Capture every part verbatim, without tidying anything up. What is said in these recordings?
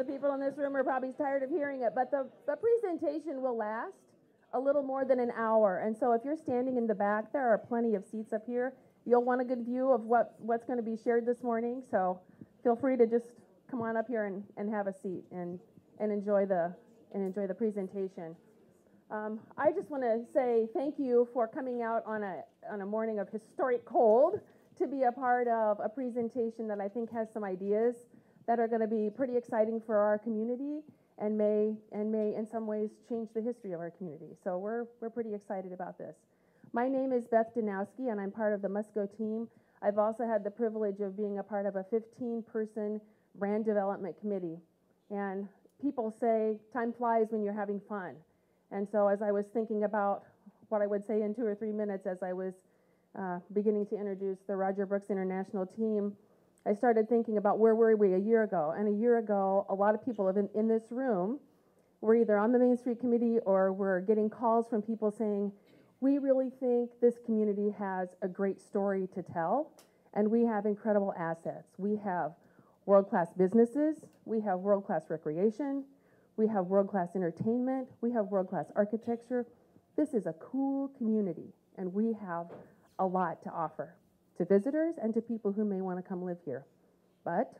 of the people in this room are probably tired of hearing it, but the, the presentation will last a little more than an hour. And so if you're standing in the back, there are plenty of seats up here. You'll want a good view of what, what's going to be shared this morning. So feel free to just come on up here and, and have a seat and, and, enjoy the, and enjoy the presentation. Um, I just want to say thank you for coming out on a, on a morning of historic cold to be a part of a presentation that I think has some ideas that are going to be pretty exciting for our community and may, and may in some ways change the history of our community. So we're, we're pretty excited about this. My name is Beth Danowski, and I'm part of the Musco team. I've also had the privilege of being a part of a fifteen person brand development committee. And people say time flies when you're having fun. And so as I was thinking about what I would say in two or three minutes as I was uh, beginning to introduce the Roger Brooks International team, I started thinking about where were we a year ago. And a year ago, a lot of people in, in this room were either on the Main Street committee or were getting calls from people saying, we really think this community has a great story to tell, and we have incredible assets. We have world-class businesses, we have world-class recreation, we have world-class entertainment, we have world-class architecture. This is a cool community, and we have a lot to offer to visitors and to people who may want to come live here. But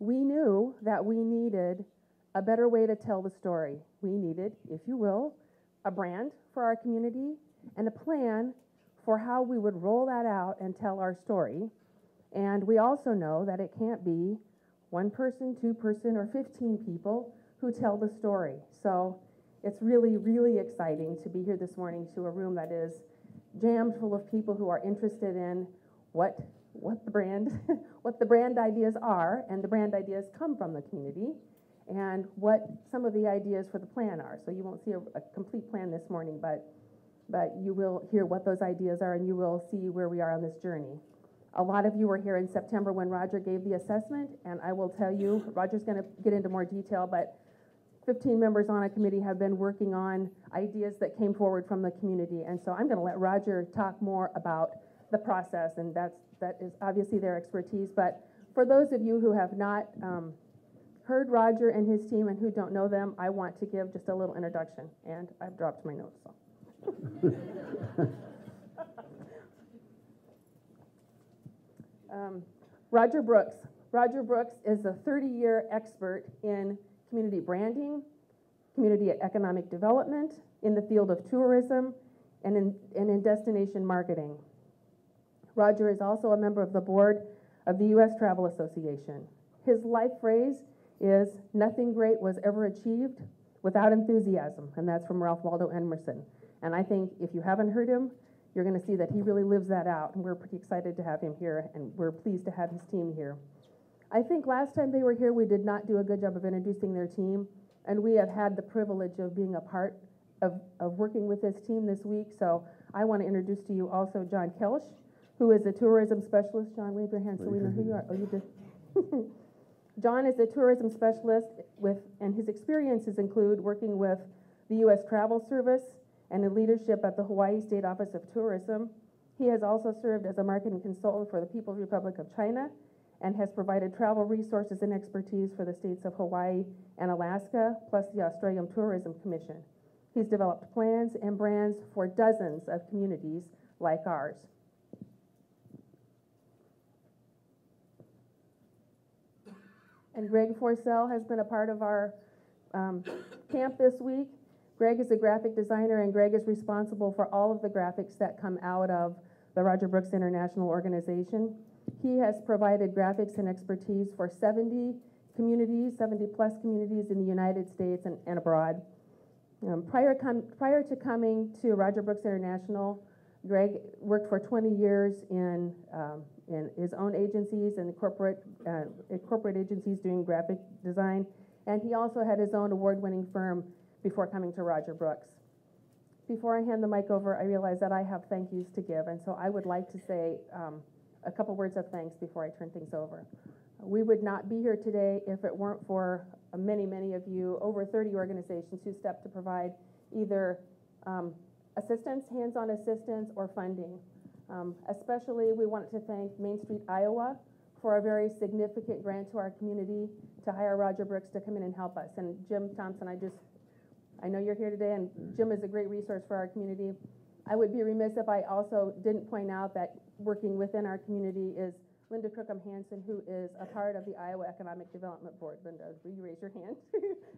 we knew that we needed a better way to tell the story. We needed, if you will, a brand for our community, and a plan for how we would roll that out and tell our story. And we also know that it can't be one person, two person, or fifteen people who tell the story. So it's really, really exciting to be here this morning to a room that is jammed full of people who are interested in what, what, the, brand, what the brand ideas are, and the brand ideas come from the community, and what some of the ideas for the plan are. So you won't see a, a complete plan this morning, but But you will hear what those ideas are, and you will see where we are on this journey. A lot of you were here in September when Roger gave the assessment, and I will tell you, Roger's going to get into more detail, but fifteen members on a committee have been working on ideas that came forward from the community. And so I'm going to let Roger talk more about the process, and that's, that is obviously their expertise. But for those of you who have not um, heard Roger and his team and who don't know them, I want to give just a little introduction, and I've dropped my notes. So. um, Roger Brooks. Roger Brooks is a thirty year expert in community branding, community economic development, in the field of tourism, and in, and in destination marketing. Roger is also a member of the board of the U S Travel Association. His life phrase is, "Nothing great was ever achieved without enthusiasm," and that's from Ralph Waldo Emerson. And I think if you haven't heard him, you're going to see that he really lives that out. And we're pretty excited to have him here, and we're pleased to have his team here. I think last time they were here, we did not do a good job of introducing their team. And we have had the privilege of being a part of, of working with this team this week. So I want to introduce to you also John Kelsch, who is a tourism specialist. John, wave your hand so we know who you are. Oh, you did. John is a tourism specialist, with, and his experiences include working with the U S Travel Service, and in leadership at the Hawaii State Office of Tourism. He has also served as a marketing consultant for the People's Republic of China and has provided travel resources and expertise for the states of Hawaii and Alaska, plus the Australian Tourism Commission. He's developed plans and brands for dozens of communities like ours. And Greg Forsell has been a part of our um, camp this week. Greg is a graphic designer, and Greg is responsible for all of the graphics that come out of the Roger Brooks International organization. He has provided graphics and expertise for seventy communities, seventy plus communities in the United States and, and abroad. Um, prior, com prior to coming to Roger Brooks International, Greg worked for twenty years in, um, in his own agencies and corporate, uh, corporate agencies doing graphic design, and he also had his own award-winning firm before coming to Roger Brooks. Before I hand the mic over, I realize that I have thank yous to give, and so I would like to say um, a couple words of thanks before I turn things over. We would not be here today if it weren't for many, many of you, over thirty organizations who stepped to provide either um, assistance, hands-on assistance, or funding. Um, especially, we wanted to thank Main Street, Iowa, for a very significant grant to our community to hire Roger Brooks to come in and help us. And Jim Thompson, I just, I know you're here today, and Jim is a great resource for our community. I would be remiss if I also didn't point out that working within our community is Linda Crookham Hansen, who is a part of the Iowa Economic Development Board. Linda, will you raise your hand?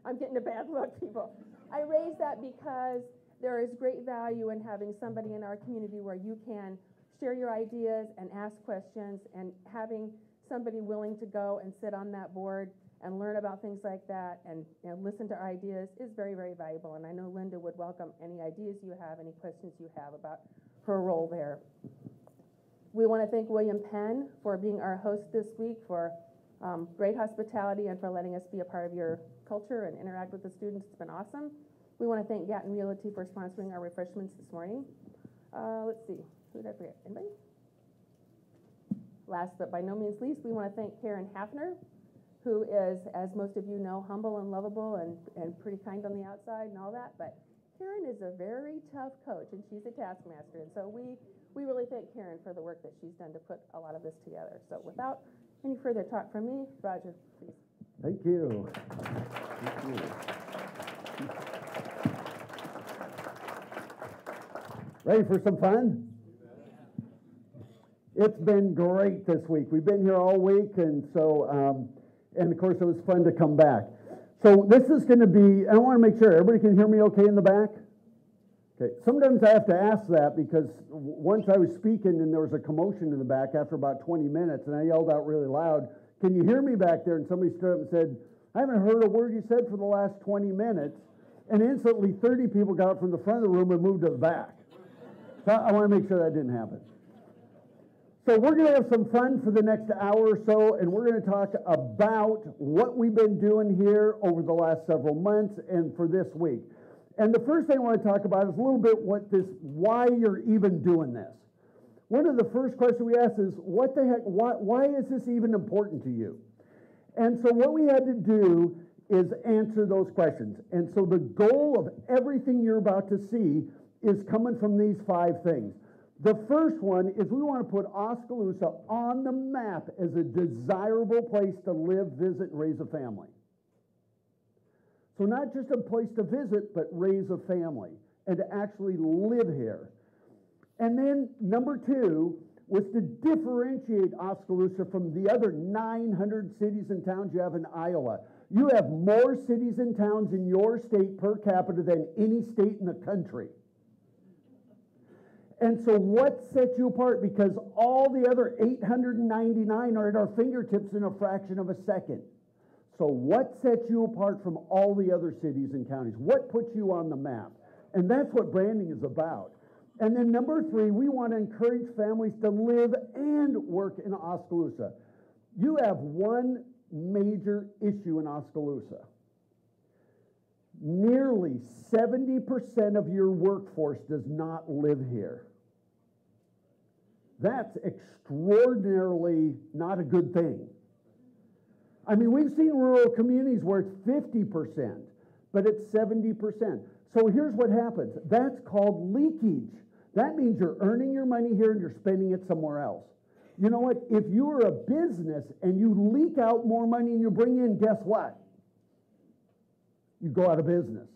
I'm getting a bad look, people. I raise that because there is great value in having somebody in our community where you can share your ideas and ask questions, and having somebody willing to go and sit on that board and learn about things like that and, you know, listen to our ideas is very, very valuable. And I know Linda would welcome any ideas you have, any questions you have about her role there. We want to thank William Penn for being our host this week, for um, great hospitality and for letting us be a part of your culture and interact with the students. It's been awesome. We want to thank Gatton Realty for sponsoring our refreshments this morning. Uh, let's see, who did I forget? Anybody? Last but by no means least, we want to thank Karen Hafner, who is, as most of you know, humble and lovable and, and pretty kind on the outside and all that. But Karen is a very tough coach, and she's a taskmaster. And so we, we really thank Karen for the work that she's done to put a lot of this together. So without any further talk from me, Roger, please. Thank you. Thank you. Ready for some fun? It's been great this week. We've been here all week, and so, um, and of course, it was fun to come back. So this is going to be, I want to make sure everybody can hear me okay in the back. Okay. Sometimes I have to ask that because once I was speaking and there was a commotion in the back after about twenty minutes, and I yelled out really loud, "Can you hear me back there?" And somebody stood up and said, "I haven't heard a word you said for the last twenty minutes." And instantly, thirty people got up from the front of the room and moved to the back. So I want to make sure that didn't happen. So we're going to have some fun for the next hour or so, and we're going to talk about what we've been doing here over the last several months and for this week. And the first thing I want to talk about is a little bit what this, why you're even doing this. One of the first questions we asked is, what the heck, why, why is this even important to you? And so what we had to do is answer those questions. And so the goal of everything you're about to see is coming from these five things. The first one is we want to put Oskaloosa on the map as a desirable place to live, visit, and raise a family. So not just a place to visit, but raise a family and to actually live here. And then number two was to differentiate Oskaloosa from the other nine hundred cities and towns you have in Iowa. You have more cities and towns in your state per capita than any state in the country. And so what sets you apart? Because all the other eight hundred ninety-nine are at our fingertips in a fraction of a second. So what sets you apart from all the other cities and counties? What puts you on the map? And that's what branding is about. And then number three, we want to encourage families to live and work in Oskaloosa. You have one major issue in Oskaloosa. Nearly seventy percent of your workforce does not live here. That's extraordinarily not a good thing. I mean, we've seen rural communities where it's fifty percent, but it's seventy percent. So here's what happens. That's called leakage. That means you're earning your money here and you're spending it somewhere else. You know what? If you're a business and you leak out more money and you bring in, guess what? You go out of business.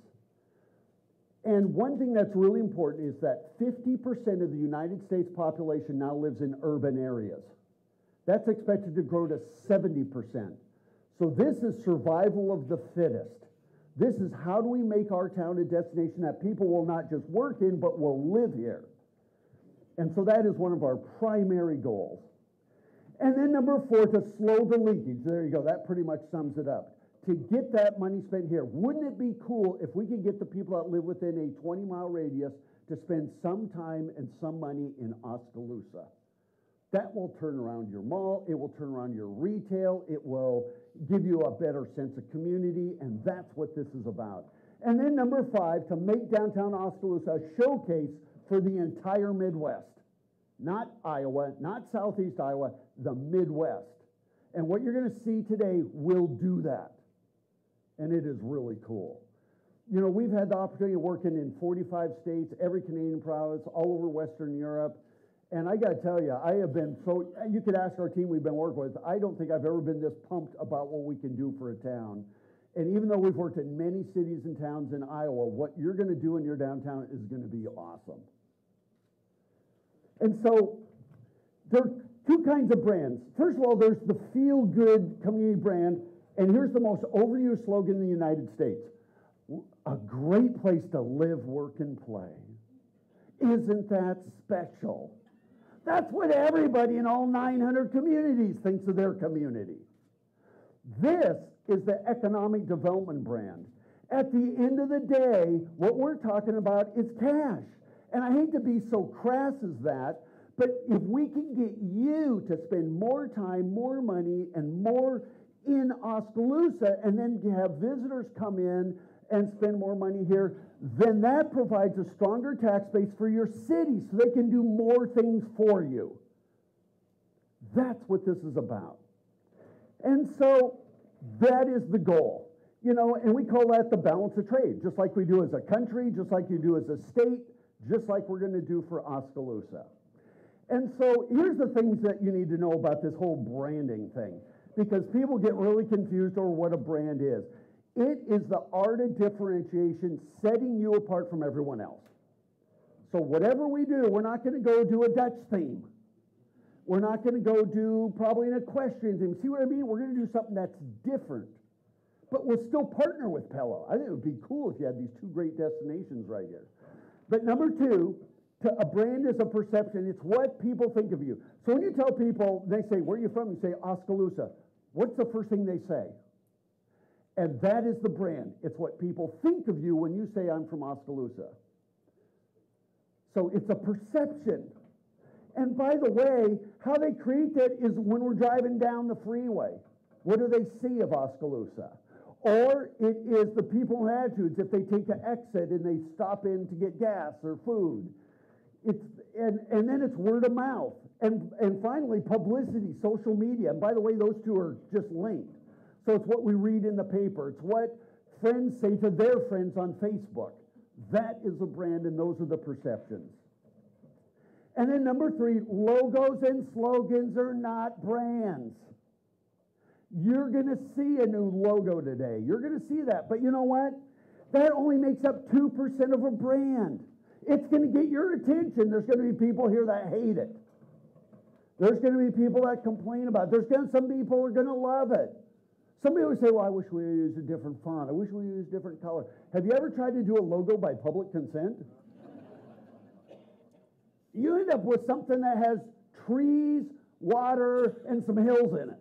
And one thing that's really important is that fifty percent of the United States population now lives in urban areas. That's expected to grow to seventy percent. So this is survival of the fittest. This is how do we make our town a destination that people will not just work in, but will live here. And so that is one of our primary goals. And then number four, to slow the leakage. There you go. That pretty much sums it up. To get that money spent here. Wouldn't it be cool if we could get the people that live within a twenty mile radius to spend some time and some money in Oskaloosa? That will turn around your mall, it will turn around your retail, it will give you a better sense of community, and that's what this is about. And then number five, to make downtown Oskaloosa a showcase for the entire Midwest. Not Iowa, not Southeast Iowa, the Midwest. And what you're going to see today will do that. And it is really cool. You know, we've had the opportunity of working in forty-five states, every Canadian province, all over Western Europe, And I got to tell you, I have been so, you could ask our team we've been working with, I don't think I've ever been this pumped about what we can do for a town. And even though we've worked in many cities and towns in Iowa, what you're going to do in your downtown is going to be awesome. And so there are two kinds of brands. First of all, there's the feel-good community brand, and here's the most overused slogan in the United States. A great place to live, work, and play. Isn't that special? That's what everybody in all nine hundred communities thinks of their community. This is the economic development brand. At the end of the day, what we're talking about is cash. And I hate to be so crass as that, but if we can get you to spend more time, more money, and more in Oskaloosa, and then have visitors come in and spend more money here, then that provides a stronger tax base for your city so they can do more things for you. That's what this is about. And so that is the goal. You know, and we call that the balance of trade, just like we do as a country, just like you do as a state, just like we're going to do for Oskaloosa. And so here's the things that you need to know about this whole branding thing, because people get really confused over what a brand is. It is the art of differentiation, setting you apart from everyone else. So whatever we do, we're not going to go do a Dutch theme. We're not going to go do probably an equestrian theme. See what I mean? We're going to do something that's different. But we'll still partner with Pella. I think it would be cool if you had these two great destinations right here. But number two, to a brand is a perception. It's what people think of you. So when you tell people, they say, where are you from? You say, Oskaloosa. What's the first thing they say? And that is the brand. It's what people think of you when you say, I'm from Oskaloosa. So it's a perception. And by the way, how they create that is when we're driving down the freeway. What do they see of Oskaloosa? Or it is the people and attitudes if they take an exit and they stop in to get gas or food. It's, and, and then it's word of mouth. And, and finally, publicity, social media. And by the way, those two are just linked. So it's what we read in the paper. It's what friends say to their friends on Facebook. That is a brand, and those are the perceptions. And then number three, logos and slogans are not brands. You're going to see a new logo today. You're going to see that. But you know what? That only makes up two percent of a brand. It's going to get your attention. There's going to be people here that hate it. There's going to be people that complain about it. There's going to, some people are going to love it. Somebody would say, well, I wish we used a different font. I wish we used a different color. Have you ever tried to do a logo by public consent? You end up with something that has trees, water, and some hills in it.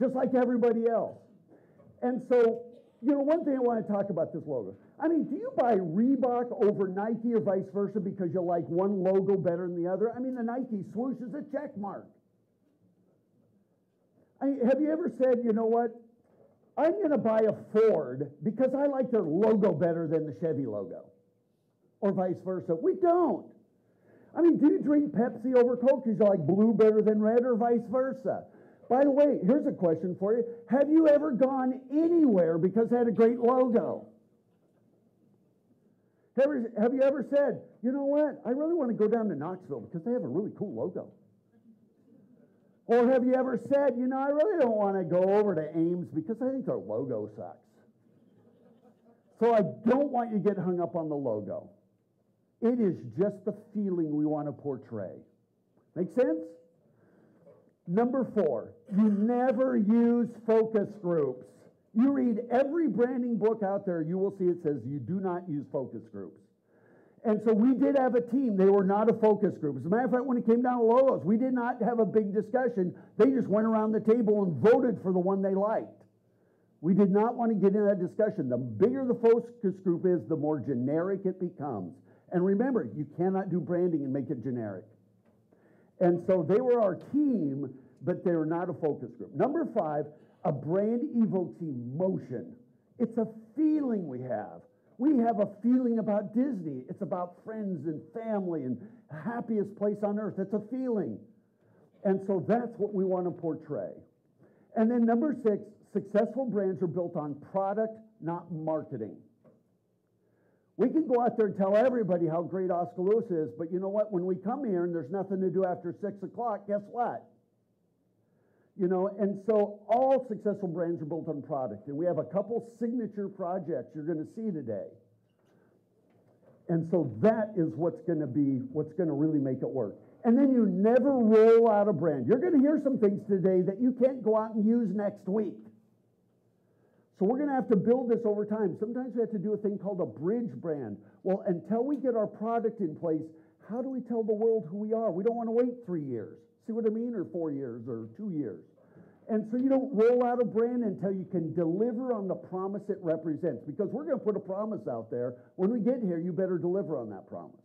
Just like everybody else. And so, you know, one thing I want to talk about this logo. I mean, do you buy Reebok over Nike or vice versa because you like one logo better than the other? I mean, the Nike swoosh is a check mark. I mean, have you ever said, you know what, I'm going to buy a Ford because I like their logo better than the Chevy logo? Or vice versa. We don't. I mean, do you drink Pepsi over Coke because you like blue better than red or vice versa? By the way, here's a question for you. Have you ever gone anywhere because it had a great logo? Have you ever said, you know what, I really want to go down to Knoxville because they have a really cool logo? Or have you ever said, you know, I really don't want to go over to Ames because I think their logo sucks. So I don't want you to get hung up on the logo. It is just the feeling we want to portray. Make sense? Number four, you never use focus groups. You read every branding book out there, you will see it says you do not use focus groups. And so we did have a team. They were not a focus group. As a matter of fact, when it came down to logos, we did not have a big discussion. They just went around the table and voted for the one they liked. We did not want to get into that discussion. The bigger the focus group is, the more generic it becomes. And remember, you cannot do branding and make it generic. And so they were our team, but they were not a focus group. Number five, a brand evokes emotion. It's a feeling we have. We have a feeling about Disney. It's about friends and family and the happiest place on earth. It's a feeling. And so that's what we want to portray. And then number six, successful brands are built on product, not marketing. We can go out there and tell everybody how great Oskaloosa is, but you know what? When we come here and there's nothing to do after six o'clock, guess what? You know, and so all successful brands are built on product. And we have a couple signature projects you're going to see today. And so that is what's going to be, what's going to really make it work. And then you never roll out a brand. You're going to hear some things today that you can't go out and use next week. So we're going to have to build this over time. Sometimes we have to do a thing called a bridge brand. Well, until we get our product in place, how do we tell the world who we are? We don't want to wait three years. See what I mean? Or four years or two years. And so you don't roll out a brand until you can deliver on the promise it represents. Because we're going to put a promise out there. When we get here, you better deliver on that promise.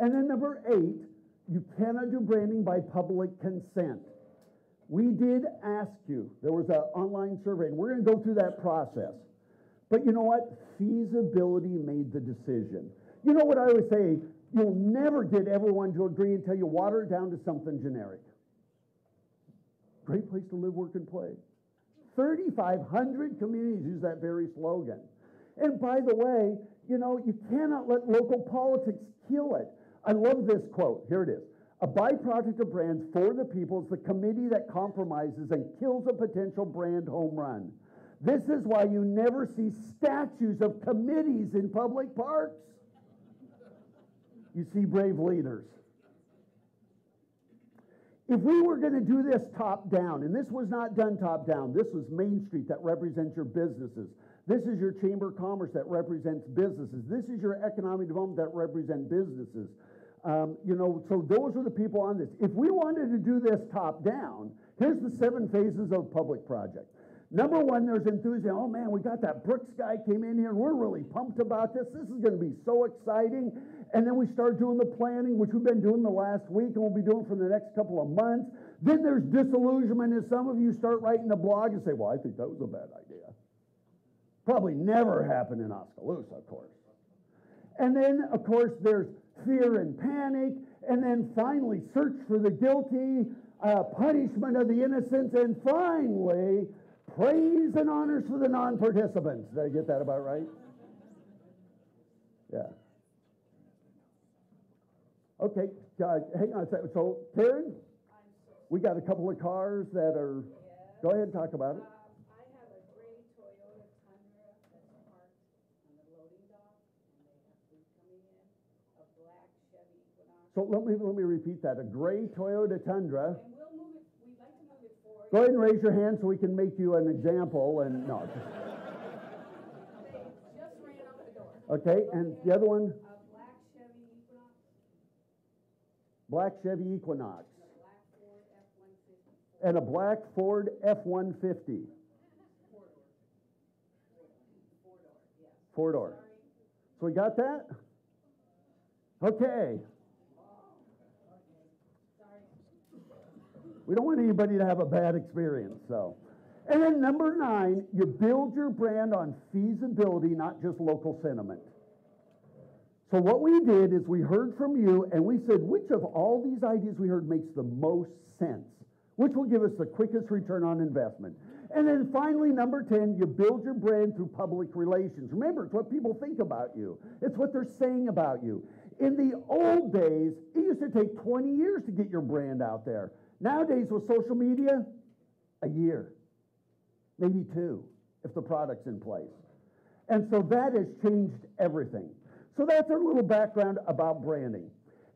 And then number eight, you cannot do branding by public consent. We did ask you. There was an online survey, and we're going to go through that process. But you know what? Feasibility made the decision. You know what I always say? You'll never get everyone to agree until you water it down to something generic. Great place to live, work, and play. three thousand five hundred communities use that very slogan. And by the way, you know, you cannot let local politics kill it. I love this quote. Here it is. A byproduct of brands for the people is the committee that compromises and kills a potential brand home run. This is why you never see statues of committees in public parks. You see brave leaders. If we were going to do this top down, and this was not done top down, this was Main Street that represents your businesses. This is your Chamber of Commerce that represents businesses. This is your economic development that represents businesses. Um, you know, so those are the people on this. If we wanted to do this top down, here's the seven phases of public project. Number one, there's enthusiasm. Oh man, we got that Brooks guy came in here and we're really pumped about this. This is going to be so exciting. And then we start doing the planning, which we've been doing the last week and we'll be doing for the next couple of months. Then there's disillusionment as some of you start writing a blog and say, well, I think that was a bad idea. Probably never happened in Oskaloosa, of course. And then, of course, there's fear and panic, and then finally search for the guilty, uh, punishment of the innocents, and finally praise and honors for the non-participants. Did I get that about right? Yeah. Okay, uh, hang on a second. So, Karen, we got a couple of cars that are, go ahead and talk about it. So let me let me repeat that. A gray Toyota Tundra. And we'll move it. We'd like to move it forward. Go ahead and raise your hand so we can make you an example. And no. They just ran out the door. Okay, and the other one. A black Chevy Equinox. Black Chevy Equinox. And a black Ford F one fifty. And a black Ford F one fifty. Four door. Four door. Yeah. Four door. So we got that. Okay. We don't want anybody to have a bad experience. So, and then number nine, you build your brand on feasibility, not just local sentiment. So what we did is we heard from you and we said, which of all these ideas we heard makes the most sense? Which will give us the quickest return on investment? And then finally, number ten, you build your brand through public relations. Remember, it's what people think about you. It's what they're saying about you. In the old days, it used to take twenty years to get your brand out there. Nowadays, with social media, a year, maybe two, if the product's in place. And so that has changed everything. So that's our little background about branding.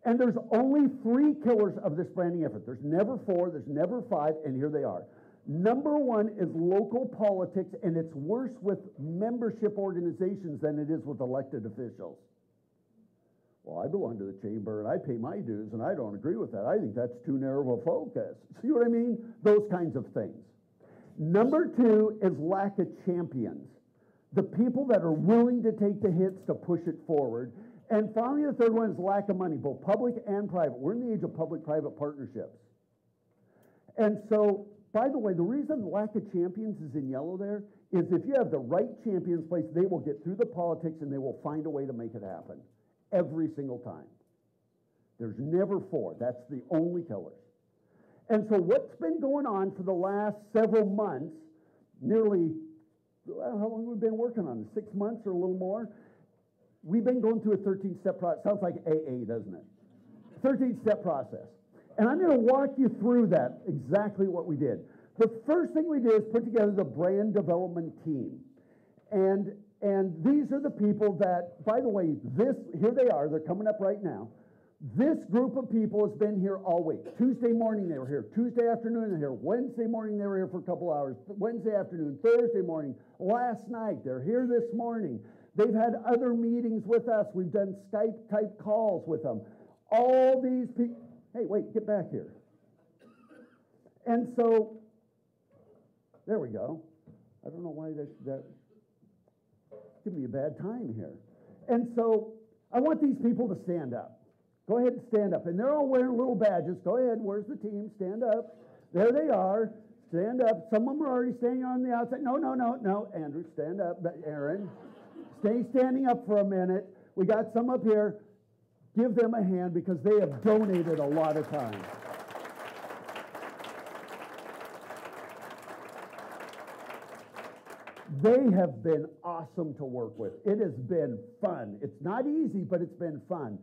And there's only three killers of this branding effort. There's never four, there's never five, and here they are. Number one is local politics, and it's worse with membership organizations than it is with elected officials. Well, I belong to the chamber, and I pay my dues, and I don't agree with that. I think that's too narrow a focus. See what I mean? Those kinds of things. Number two is lack of champions. The people that are willing to take the hits to push it forward. And finally, the third one is lack of money, both public and private. We're in the age of public-private partnerships. And so, by the way, the reason lack of champions is in yellow there is if you have the right champions in place, they will get through the politics, and they will find a way to make it happen. Every single time. There's never four. That's the only killers. And so what's been going on for the last several months, nearly, well, how long have we been working on it? Six months or a little more? we've been going through a thirteen-step process. Sounds like A A, doesn't it? thirteen-step process. And I'm going to walk you through that, exactly what we did. The first thing we did is put together the brand development team. And, and these are the people that, by the way, this, here they are, they're coming up right now. This group of people has been here all week. Tuesday morning they were here. Tuesday afternoon they were here. Wednesday morning they were here for a couple hours. Wednesday afternoon, Thursday morning, last night. They're here this morning. They've had other meetings with us. We've done Skype-type calls with them. All these people... Hey, wait, get back here. And so... There we go. I don't know why that... that give me a bad time here. And so I want these people to stand up. Go ahead and stand up. And they're all wearing little badges. Go ahead. Where's the team? Stand up. There they are. Stand up. Some of them are already standing on the outside. No, no, no, no. Andrew, stand up. Aaron, stay standing up for a minute. We got some up here. Give them a hand because they have donated a lot of time. They have been awesome to work with. It has been fun. It's not easy, but it's been fun.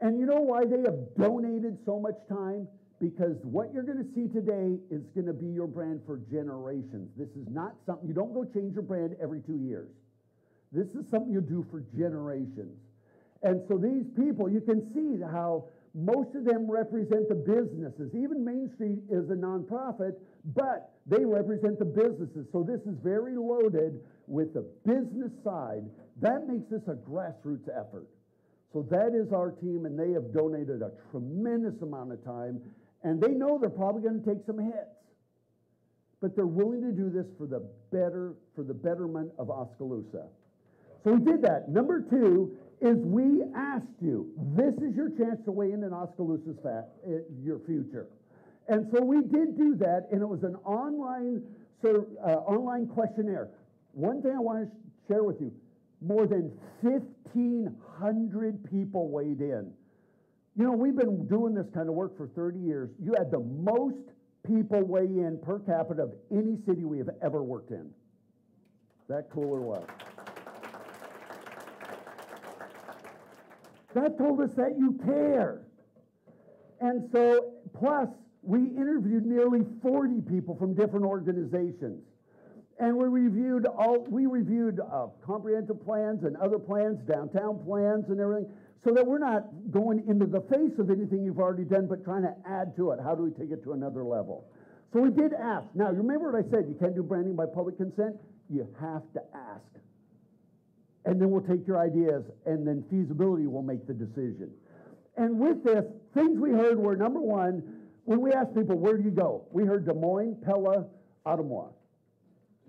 And you know why they have donated so much time? Because what you're going to see today is going to be your brand for generations. This is not something, you don't go change your brand every two years. This is something you do for generations. And so these people, you can see how most of them represent the businesses. Even Main Street is a nonprofit, but they represent the businesses. So this is very loaded with the business side. That makes this a grassroots effort. So that is our team, and they have donated a tremendous amount of time, and they know they're probably going to take some hits. But they're willing to do this for the better, for the betterment of Oskaloosa. So we did that. Number two is we asked you, this is your chance to weigh in on Oskaloosa's fat, your future. And so we did do that, and it was an online, so, uh, online questionnaire. One thing I want to share with you, more than fifteen hundred people weighed in. You know, we've been doing this kind of work for thirty years. You had the most people weigh in per capita of any city we have ever worked in. Is that cool or what? That told us that you care. And so, plus, we interviewed nearly forty people from different organizations. And we reviewed all. We reviewed uh, comprehensive plans and other plans, downtown plans, and everything, so that we're not going into the face of anything you've already done, but trying to add to it. How do we take it to another level? So we did ask. Now, remember what I said? You can't do branding by public consent. You have to ask, and then we'll take your ideas, and then feasibility will make the decision. And with this, things we heard were number one. When we asked people, "Where do you go?" we heard Des Moines, Pella, Ottumwa.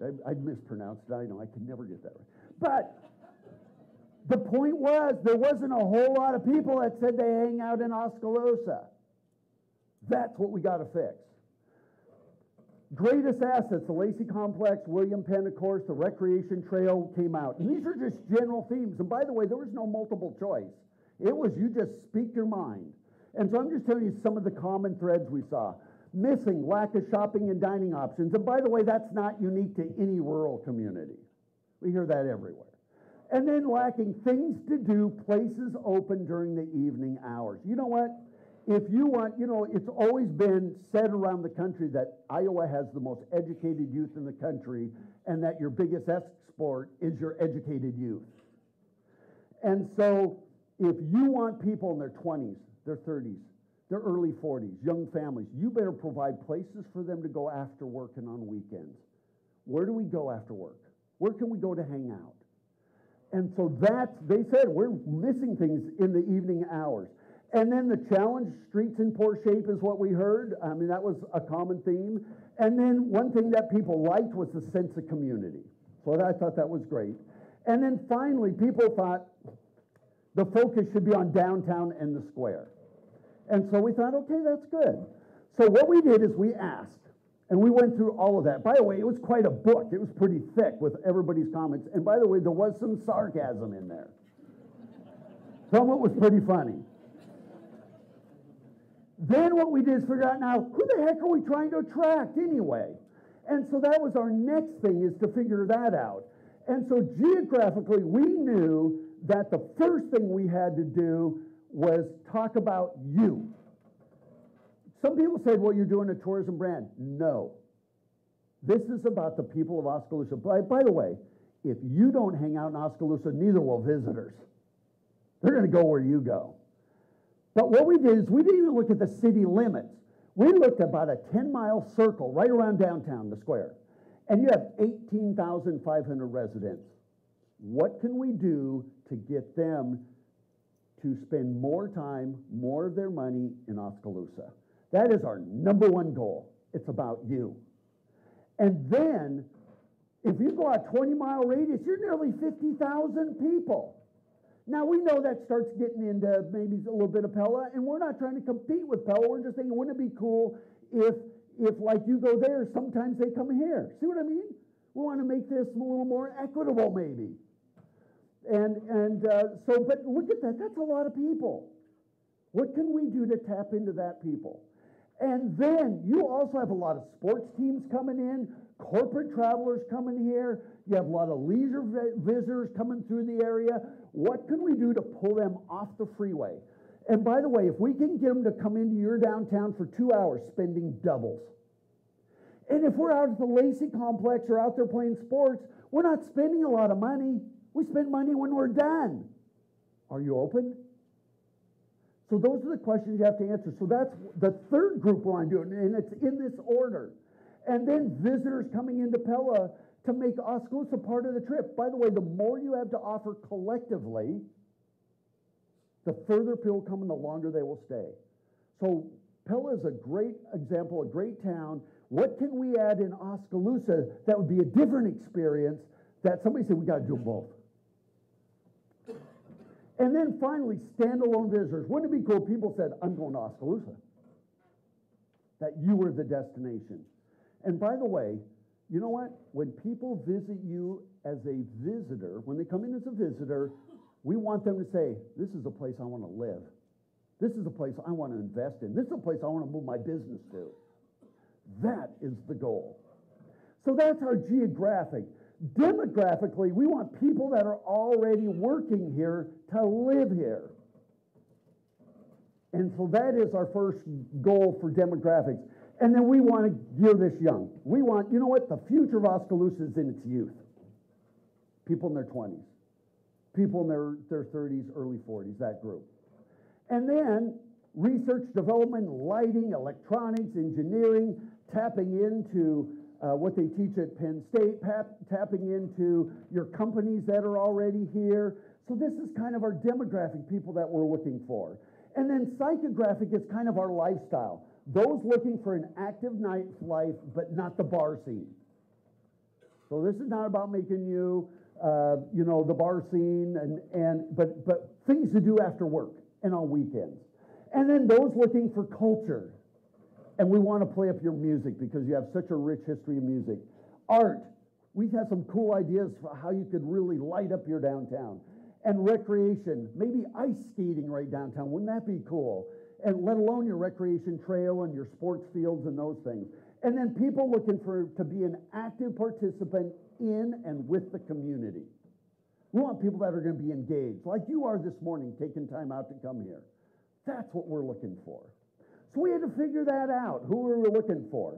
I, I mispronounced it, I know, I could never get that right. But the point was, there wasn't a whole lot of people that said they hang out in Oskaloosa. That's what we got to fix. Greatest assets, the Lacey Complex, William Penn, of course, the Recreation Trail came out. And these are just general themes. And by the way, there was no multiple choice. It was you just speak your mind. And so I'm just telling you some of the common threads we saw. Missing, lack of shopping and dining options. And by the way, that's not unique to any rural community. We hear that everywhere. And then lacking things to do, places open during the evening hours. You know what? If you want, you know, it's always been said around the country that Iowa has the most educated youth in the country and that your biggest export is your educated youth. And so if you want people in their twenties, their thirties, their early forties, young families, you better provide places for them to go after work and on weekends. Where do we go after work? Where can we go to hang out? And so that's, they said, we're missing things in the evening hours. And then the challenge, streets in poor shape is what we heard. I mean, that was a common theme. And then one thing that people liked was the sense of community. So I thought that was great. And then finally, people thought the focus should be on downtown and the square. And so we thought, okay, that's good. So what we did is we asked, and we went through all of that. By the way, it was quite a book. It was pretty thick with everybody's comments. And by the way, there was some sarcasm in there. Some of it was pretty funny. Then what we did is figure out, now, who the heck are we trying to attract anyway? And so that was our next thing, is to figure that out. And so geographically, we knew that the first thing we had to do was talk about you. Some people said, well, you're doing a tourism brand. No. This is about the people of Oskaloosa. By, by the way, if you don't hang out in Oskaloosa, neither will visitors. They're going to go where you go. But what we did is we didn't even look at the city limits. We looked at about a ten-mile circle right around downtown, the square. And you have eighteen thousand five hundred residents. What can we do to get them to spend more time, more of their money in Oskaloosa? That is our number one goal. It's about you. And then, if you go out twenty-mile radius, you're nearly fifty thousand people. Now, we know that starts getting into maybe a little bit of Pella, and we're not trying to compete with Pella. We're just saying, wouldn't it be cool if, if like, you go there, sometimes they come here? See what I mean? We want to make this a little more equitable, maybe. And, and uh, so, but look at that. That's a lot of people. What can we do to tap into that people? And then you also have a lot of sports teams coming in, corporate travelers coming here. You have a lot of leisure visitors coming through the area. What can we do to pull them off the freeway? And by the way, if we can get them to come into your downtown for two hours, spending doubles. And if we're out at the Lacey Complex or out there playing sports, we're not spending a lot of money. We spend money when we're done. Are you open? So those are the questions you have to answer. So that's the third group we're on doing, and it's in this order. And then visitors coming into Pella to make Oskaloosa part of the trip. By the way, the more you have to offer collectively, the further people come and the longer they will stay. So Pella is a great example, a great town. What can we add in Oskaloosa that would be a different experience that somebody said, we got to do them both? And then finally, standalone visitors. Wouldn't it be cool? People said, I'm going to Oskaloosa. That you were the destination. And by the way, you know what? When people visit you as a visitor, when they come in as a visitor, we want them to say, this is a place I want to live. This is a place I want to invest in. This is a place I want to move my business to. That is the goal. So that's our geographic. Demographically, we want people that are already working here to live here. And so that is our first goal for demographics. And then we want to gear this young. We want, you know what? The future of Oskaloosa is in its youth. People in their twenties. People in their, their thirties, early forties, that group. And then research, development, lighting, electronics, engineering, tapping into Uh, what they teach at Penn State, pap, tapping into your companies that are already here. So this is kind of our demographic people that we're looking for. And then psychographic is kind of our lifestyle. Those looking for an active nightlife, but not the bar scene. So this is not about making you, uh, you know, the bar scene, and, and but, but things to do after work and on weekends. And then those looking for culture. And we want to play up your music because you have such a rich history of music. Art, we've had some cool ideas for how you could really light up your downtown. And recreation, maybe ice skating right downtown. Wouldn't that be cool? And let alone your recreation trail and your sports fields and those things. And then people looking for to be an active participant in and with the community. We want people that are going to be engaged, like you are this morning, taking time out to come here. That's what we're looking for. So we had to figure that out, who we were looking for.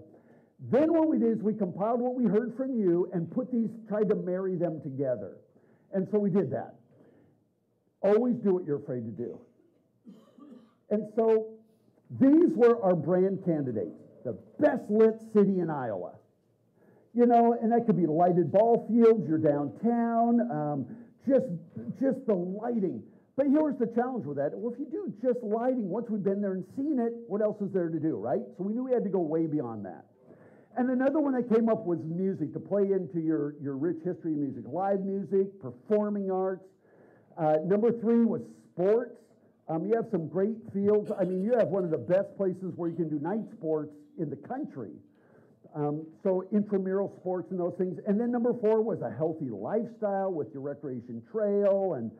Then what we did is we compiled what we heard from you and put these, tried to marry them together. And so we did that. Always do what you're afraid to do. And so these were our brand candidates, the best lit city in Iowa. You know, and that could be lighted ball fields, your downtown, um, just, just the lighting. But here's the challenge with that. Well, if you do just lighting, once we've been there and seen it, what else is there to do, right? So we knew we had to go way beyond that. And another one that came up was music, to play into your, your rich history of music. Live music, performing arts. Uh, number three was sports. Um, you have some great fields. I mean, you have one of the best places where you can do night sports in the country. Um, so intramural sports and those things. And then number four was a healthy lifestyle with your recreation trail and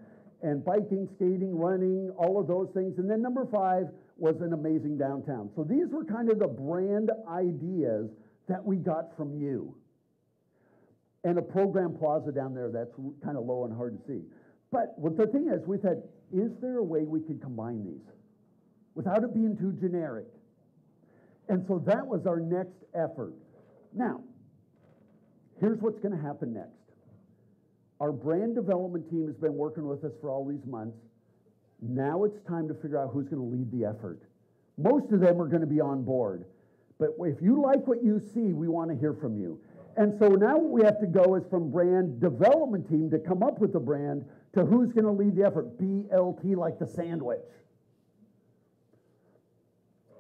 and biking, skating, running, all of those things. And then number five was an amazing downtown. So these were kind of the brand ideas that we got from you. And a program plaza down there that's kind of low and hard to see. But well, the thing is, we said, is there a way we could combine these without it being too generic? And so that was our next effort. Now, here's what's going to happen next. Our brand development team has been working with us for all these months. Now it's time to figure out who's going to lead the effort. Most of them are going to be on board. But if you like what you see, we want to hear from you. And so now what we have to go is from brand development team to come up with a brand to who's going to lead the effort. B L T, like the sandwich.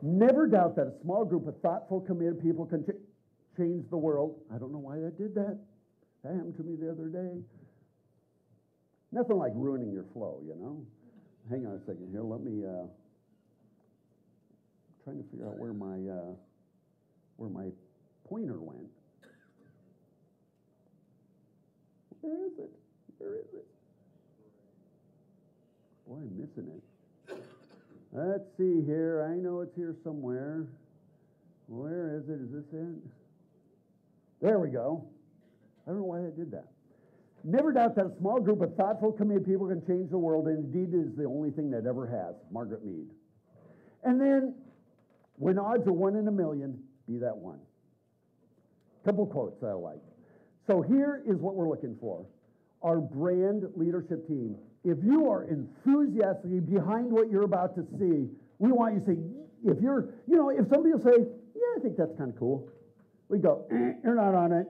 Never doubt that a small group of thoughtful, committed people can ch change the world. I don't know why that did that. That happened to me the other day. Nothing like ruining your flow, you know. Hang on a second here. Let me. Uh, I'm trying to figure out where my uh, where my pointer went. Where is it? Where is it? Boy, I'm missing it. Let's see here. I know it's here somewhere. Where is it? Is this it? There we go. I don't know why I did that. Never doubt that a small group of thoughtful, committed people can change the world, and indeed it is the only thing that ever has. Margaret Mead. And then, when odds are one in a million, be that one. Couple quotes that I like. So here is what we're looking for. Our brand leadership team. If you are enthusiastically behind what you're about to see, we want you to say, if you're, you know, if somebody will say, yeah, I think that's kind of cool, we go, eh, you're not on it.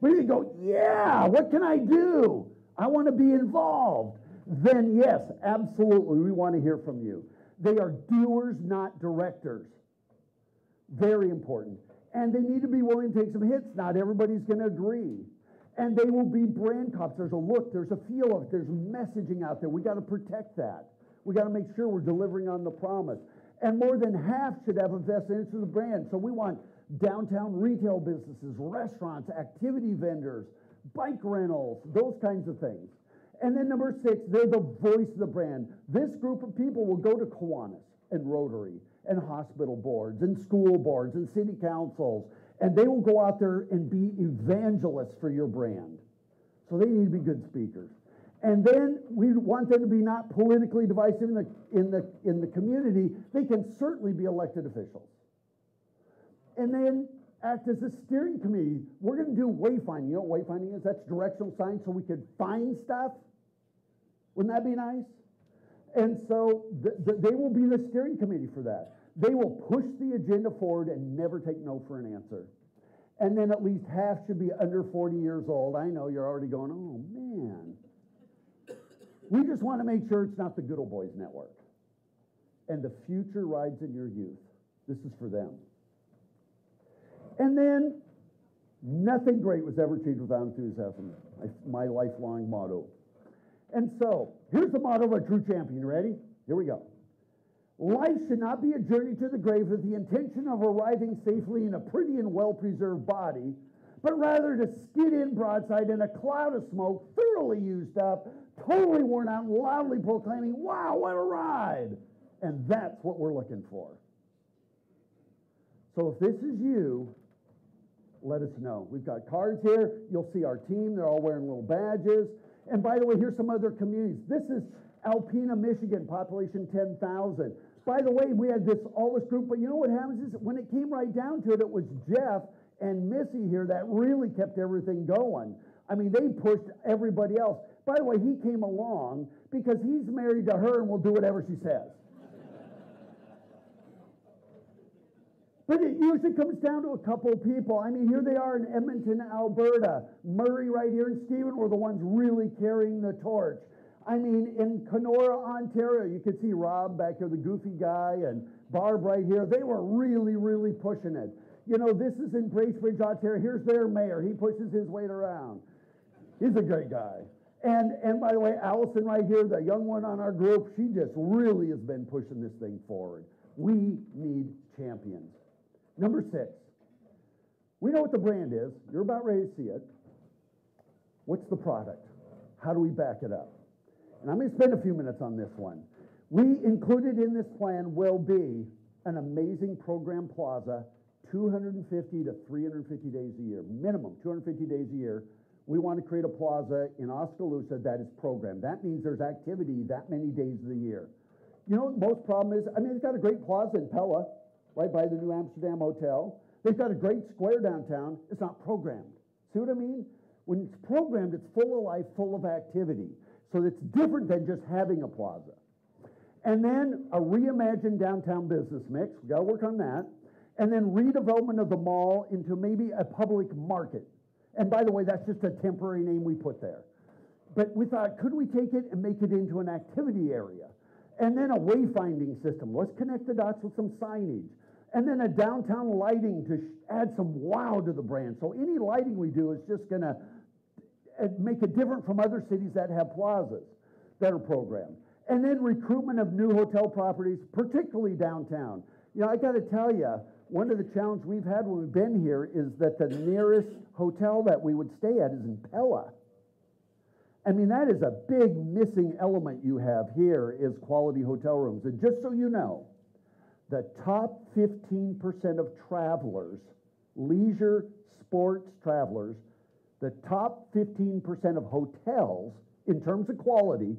We can go, yeah, what can I do? I want to be involved. Then yes, absolutely, we want to hear from you. They are doers, not directors. Very important. And they need to be willing to take some hits. Not everybody's going to agree. And they will be brand cops. There's a look, there's a feel of it, there's messaging out there. We got to protect that. We got to make sure we're delivering on the promise. And more than half should have a vested interest in the brand. So we want downtown retail businesses, restaurants, activity vendors, bike rentals, those kinds of things. And then number six, they're the voice of the brand. This group of people will go to Kiwanis and Rotary and hospital boards and school boards and city councils, and they will go out there and be evangelists for your brand. So they need to be good speakers. And then we want them to be not politically divisive in the, in the, in the community. They can certainly be elected officials. And then act as a steering committee. We're going to do wayfinding. You know what wayfinding is? That's directional signs so we could find stuff. Wouldn't that be nice? And so th th they will be the steering committee for that. They will push the agenda forward and never take no for an answer. And then at least half should be under forty years old. I know you're already going, oh, man. We just want to make sure it's not the good old boys network. And the future rides in your youth. This is for them. And then nothing great was ever achieved without enthusiasm. My lifelong motto. And so here's the motto of a true champion. Ready? Here we go. Life should not be a journey to the grave with the intention of arriving safely in a pretty and well-preserved body, but rather to skid in broadside in a cloud of smoke, thoroughly used up, totally worn out, loudly proclaiming, wow, what a ride! And that's what we're looking for. So if this is you, let us know. We've got cards here. You'll see our team. They're all wearing little badges. And by the way, here's some other communities. This is Alpena, Michigan, population ten thousand. By the way, we had this all this group, but you know what happens is when it came right down to it, it was Jeff and Missy here that really kept everything going. I mean, they pushed everybody else. By the way, he came along because he's married to her and will do whatever she says. But it usually comes down to a couple of people. I mean, here they are in Edmonton, Alberta. Murray right here and Stephen were the ones really carrying the torch. I mean, in Kenora, Ontario, you could see Rob back here, the goofy guy, and Barb right here. They were really, really pushing it. You know, this is in Bracebridge, Ontario. Here's their mayor. He pushes his weight around. He's a great guy. And, and by the way, Allison right here, the young one on our group, she just really has been pushing this thing forward. We need champions. Number six, we know what the brand is. You're about ready to see it. What's the product? How do we back it up? And I'm going to spend a few minutes on this one. We included in this plan will be an amazing program plaza, two hundred fifty to three hundred fifty days a year, minimum two hundred fifty days a year, We want to create a plaza in Oskaloosa that is programmed. That means there's activity that many days of the year. You know what the most problem is? I mean, it's got a great plaza in Pella, right by the New Amsterdam Hotel. They've got a great square downtown. It's not programmed. See what I mean? When it's programmed, it's full of life, full of activity. So it's different than just having a plaza. And then a reimagined downtown business mix. We've got to work on that. And then redevelopment of the mall into maybe a public market. And by the way, that's just a temporary name we put there. But we thought, could we take it and make it into an activity area? And then a wayfinding system. Let's connect the dots with some signage. And then a downtown lighting to add some wow to the brand. So any lighting we do is just going to make it different from other cities that have plazas that are programmed. And then recruitment of new hotel properties, particularly downtown. You know, I got to tell you, one of the challenges we've had when we've been here is that the nearest hotel that we would stay at is in Pella. I mean, that is a big missing element you have here is quality hotel rooms. And just so you know, the top fifteen percent of travelers, leisure, sports travelers, the top fifteen percent of hotels, in terms of quality,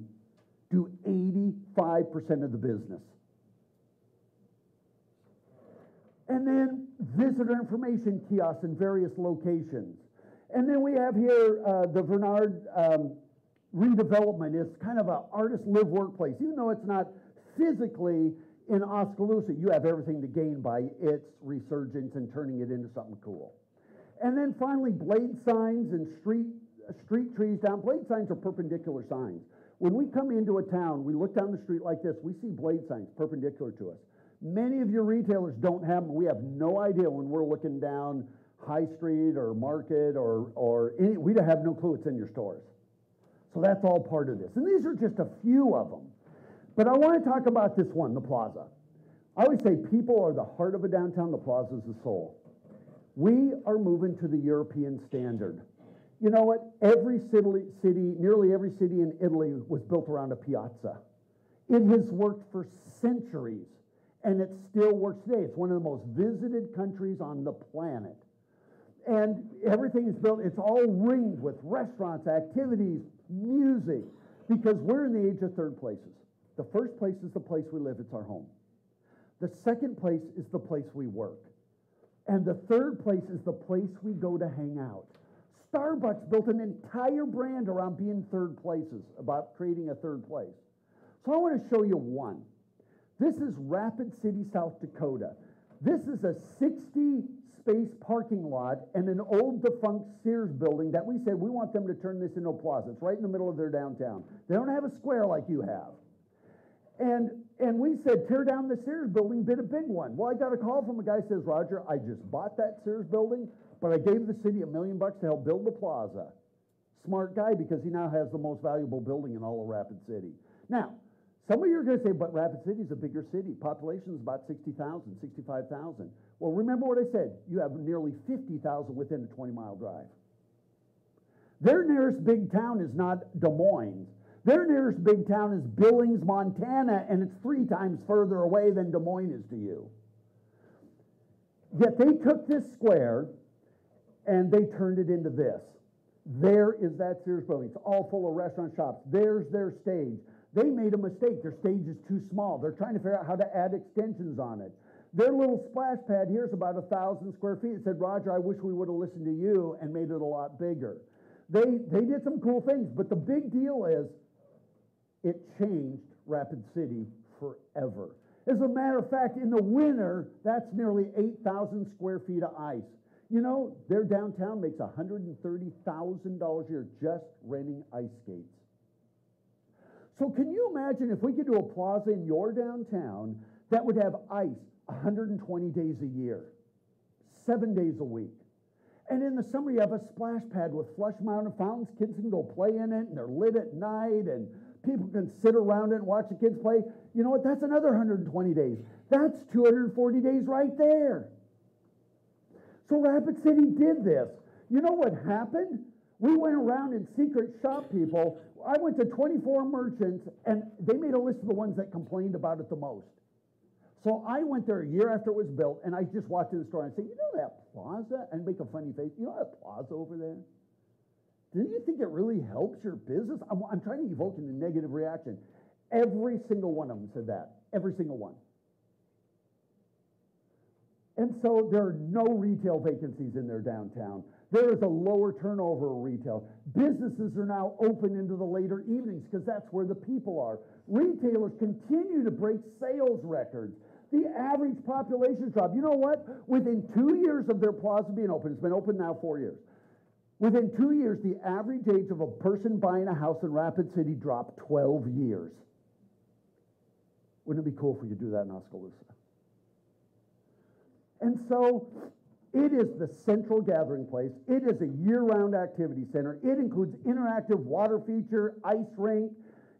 do eighty-five percent of the business. And then visitor information kiosks in various locations. And then we have here uh, the Vernard um, redevelopment. It's kind of an artist live workplace. Even though it's not physically in Oskaloosa, you have everything to gain by its resurgence and turning it into something cool. And then finally, blade signs and street, street trees down. Blade signs are perpendicular signs. When we come into a town, we look down the street like this, we see blade signs perpendicular to us. Many of your retailers don't have them. We have no idea when we're looking down High Street or Market or, or any, we have no clue it's in your stores. So that's all part of this. And these are just a few of them. But I want to talk about this one, the plaza. I always say people are the heart of a downtown, the plaza is the soul. We are moving to the European standard. You know what? Every city, city, nearly every city in Italy was built around a piazza. It has worked for centuries, and it still works today. It's one of the most visited countries on the planet. And everything is built, it's all ringed with restaurants, activities, music, because we're in the age of third places. The first place is the place we live, it's our home. The second place is the place we work. And the third place is the place we go to hang out. Starbucks built an entire brand around being third places, about creating a third place. So I want to show you one. This is Rapid City, South Dakota. This is a sixty-space parking lot and an old defunct Sears building that we said we want them to turn this into a plaza. It's right in the middle of their downtown. They don't have a square like you have. And, and we said, tear down the Sears building, bid a big one. Well, I got a call from a guy who says, Roger, I just bought that Sears building, but I gave the city a million bucks to help build the plaza. Smart guy, because he now has the most valuable building in all of Rapid City. Now, some of you are going to say, but Rapid City is a bigger city. Population is about sixty thousand, sixty-five thousand. Well, remember what I said. You have nearly fifty thousand within a twenty-mile drive. Their nearest big town is not Des Moines. Their nearest big town is Billings, Montana, and it's three times further away than Des Moines is to you. Yet they took this square, and they turned it into this. There is that Sears building. It's all full of restaurant shops. There's their stage. They made a mistake. Their stage is too small. They're trying to figure out how to add extensions on it. Their little splash pad here is about one thousand square feet. It said, Roger, I wish we would have listened to you and made it a lot bigger. They, they did some cool things, but the big deal is it changed Rapid City forever. As a matter of fact, in the winter, that's nearly eight thousand square feet of ice. You know, their downtown makes one hundred thirty thousand dollars a year just renting ice skates. So can you imagine if we could do a plaza in your downtown that would have ice one hundred twenty days a year, seven days a week. And in the summer, you have a splash pad with flush-mounted fountains. Kids can go play in it, and they're lit at night, and people can sit around it and watch the kids play. You know what? That's another one hundred twenty days. That's two hundred forty days right there. So Rapid City did this. You know what happened? We went around and secret shop people. I went to twenty-four merchants, and they made a list of the ones that complained about it the most. So I went there a year after it was built, and I just walked in the store and I said, you know that plaza? And make a funny face. You know that plaza over there? do you think it really helps your business? I'm, I'm trying to evoke in the negative reaction. Every single one of them said that. Every single one. And so there are no retail vacancies in their downtown. There is a lower turnover of retail. Businesses are now open into the later evenings because that's where the people are. Retailers continue to break sales records. The average population drop. You know what? Within two years of their plaza being open, it's been open now four years. Within two years, the average age of a person buying a house in Rapid City dropped twelve years. Wouldn't it be cool if we could do that in Oskaloosa? And so it is the central gathering place. It is a year-round activity center. It includes interactive water feature, ice rink.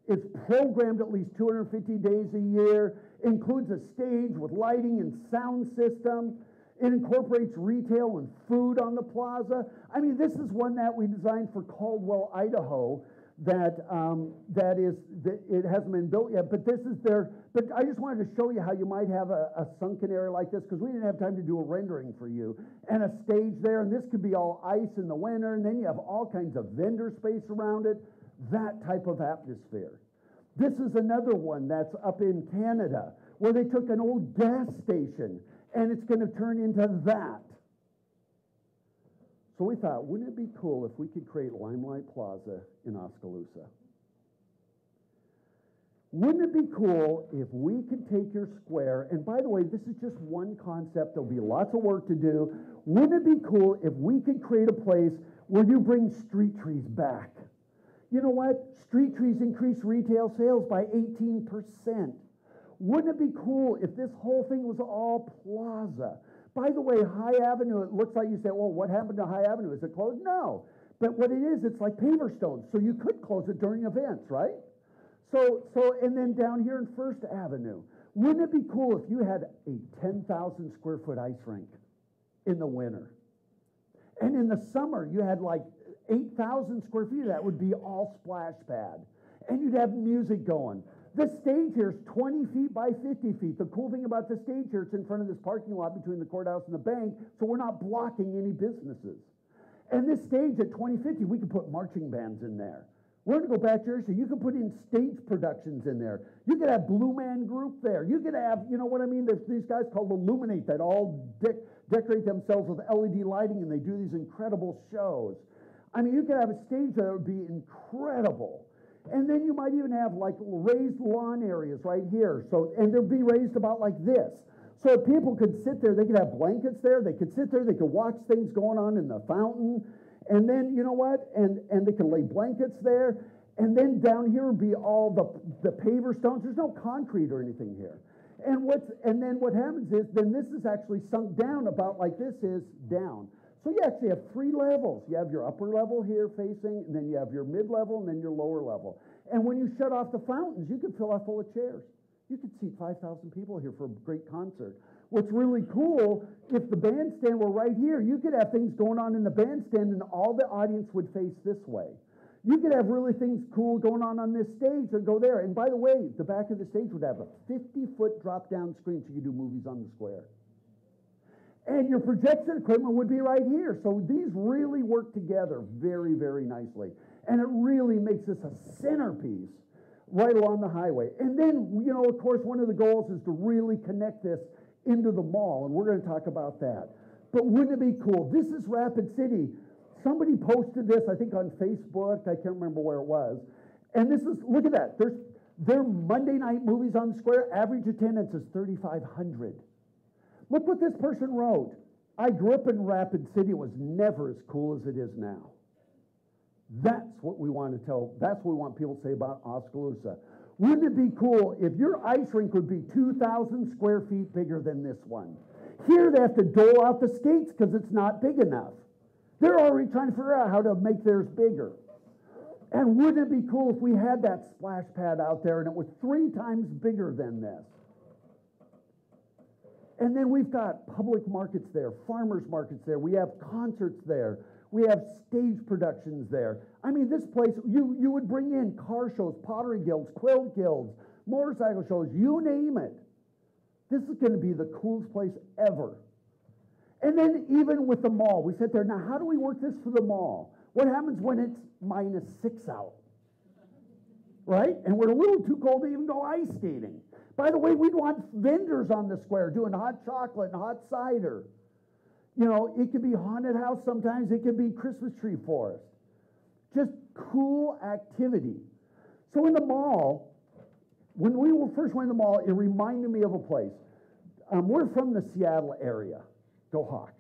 It's programmed at least two hundred fifty days a year. Includes a stage with lighting and sound system. It incorporates retail and food on the plaza. I mean, this is one that we designed for Caldwell, Idaho, that um, that is, that it hasn't been built yet, but this is their, but I just wanted to show you how you might have a, a sunken area like this, because we didn't have time to do a rendering for you, and a stage there, and this could be all ice in the winter, and then you have all kinds of vendor space around it, that type of atmosphere. This is another one that's up in Canada, where they took an old gas station, and it's going to turn into that. So we thought, wouldn't it be cool if we could create Limelight Plaza in Oskaloosa? Wouldn't it be cool if we could take your square, and by the way, this is just one concept, there'll be lots of work to do. Wouldn't it be cool if we could create a place where you bring street trees back? You know what? Street trees increase retail sales by eighteen percent. Wouldn't it be cool if this whole thing was all plaza? By the way, High Avenue, it looks like you say, well, what happened to High Avenue? Is it closed? No. But what it is, it's like paver stones, so you could close it during events, right? So, so, and then down here in First Avenue, wouldn't it be cool if you had a ten thousand square foot ice rink in the winter? And in the summer, you had like eight thousand square feet. That would be all splash pad. And you'd have music going. The stage here is twenty feet by fifty feet. The cool thing about the stage here, it's in front of this parking lot between the courthouse and the bank, so we're not blocking any businesses. And this stage at twenty fifty, we could put marching bands in there. We're going to go back to your issue. You can put in stage productions in there. You could have Blue Man Group there. You could have, you know what I mean? There's these guys called Illuminate that all de decorate themselves with L E D lighting, and they do these incredible shows. I mean, you could have a stage that would be incredible. And then you might even have like raised lawn areas right here. So, and they'd be raised about like this. So if people could sit there, they could have blankets there, they could sit there, they could watch things going on in the fountain. And then, you know what? And and they could lay blankets there. And then down here would be all the the paver stones. There's no concrete or anything here. And what's and then what happens is then this is actually sunk down about like this is down. So you actually have three levels. You have your upper level here facing, and then you have your mid-level, and then your lower level. And when you shut off the fountains, you could fill up full of chairs. You could seat five thousand people here for a great concert. What's really cool, if the bandstand were right here, you could have things going on in the bandstand, and all the audience would face this way. You could have really things cool going on on this stage that go there. And by the way, the back of the stage would have a fifty foot drop-down screen so you could do movies on the square. And your projection equipment would be right here. So these really work together very, very nicely. And it really makes this a centerpiece right along the highway. And then, you know, of course, one of the goals is to really connect this into the mall. And we're going to talk about that. But wouldn't it be cool? This is Rapid City. Somebody posted this, I think, on Facebook. I can't remember where it was. And this is, look at that. There's, there are Monday night movies on the square. Average attendance is thirty-five hundred. Look what this person wrote. I grew up in Rapid City. It was never as cool as it is now. That's what we want to tell. That's what we want people to say about Oskaloosa. Wouldn't it be cool if your ice rink would be two thousand square feet bigger than this one? Here they have to dole out the skates because it's not big enough. They're already trying to figure out how to make theirs bigger. And wouldn't it be cool if we had that splash pad out there and it was three times bigger than this? And then we've got public markets there, farmers markets there. We have concerts there. We have stage productions there. I mean, this place, you, you would bring in car shows, pottery guilds, quill guilds, motorcycle shows, you name it. This is going to be the coolest place ever. And then even with the mall, we sit there, now how do we work this for the mall? What happens when it's minus six out? Right? And we're a little too cold to even go ice skating. By the way, we'd want vendors on the square doing hot chocolate and hot cider. You know, it could be haunted house sometimes. It could be Christmas tree forest. Just cool activity. So in the mall, when we first went to the mall, it reminded me of a place. Um, we're from the Seattle area. Go Hawks.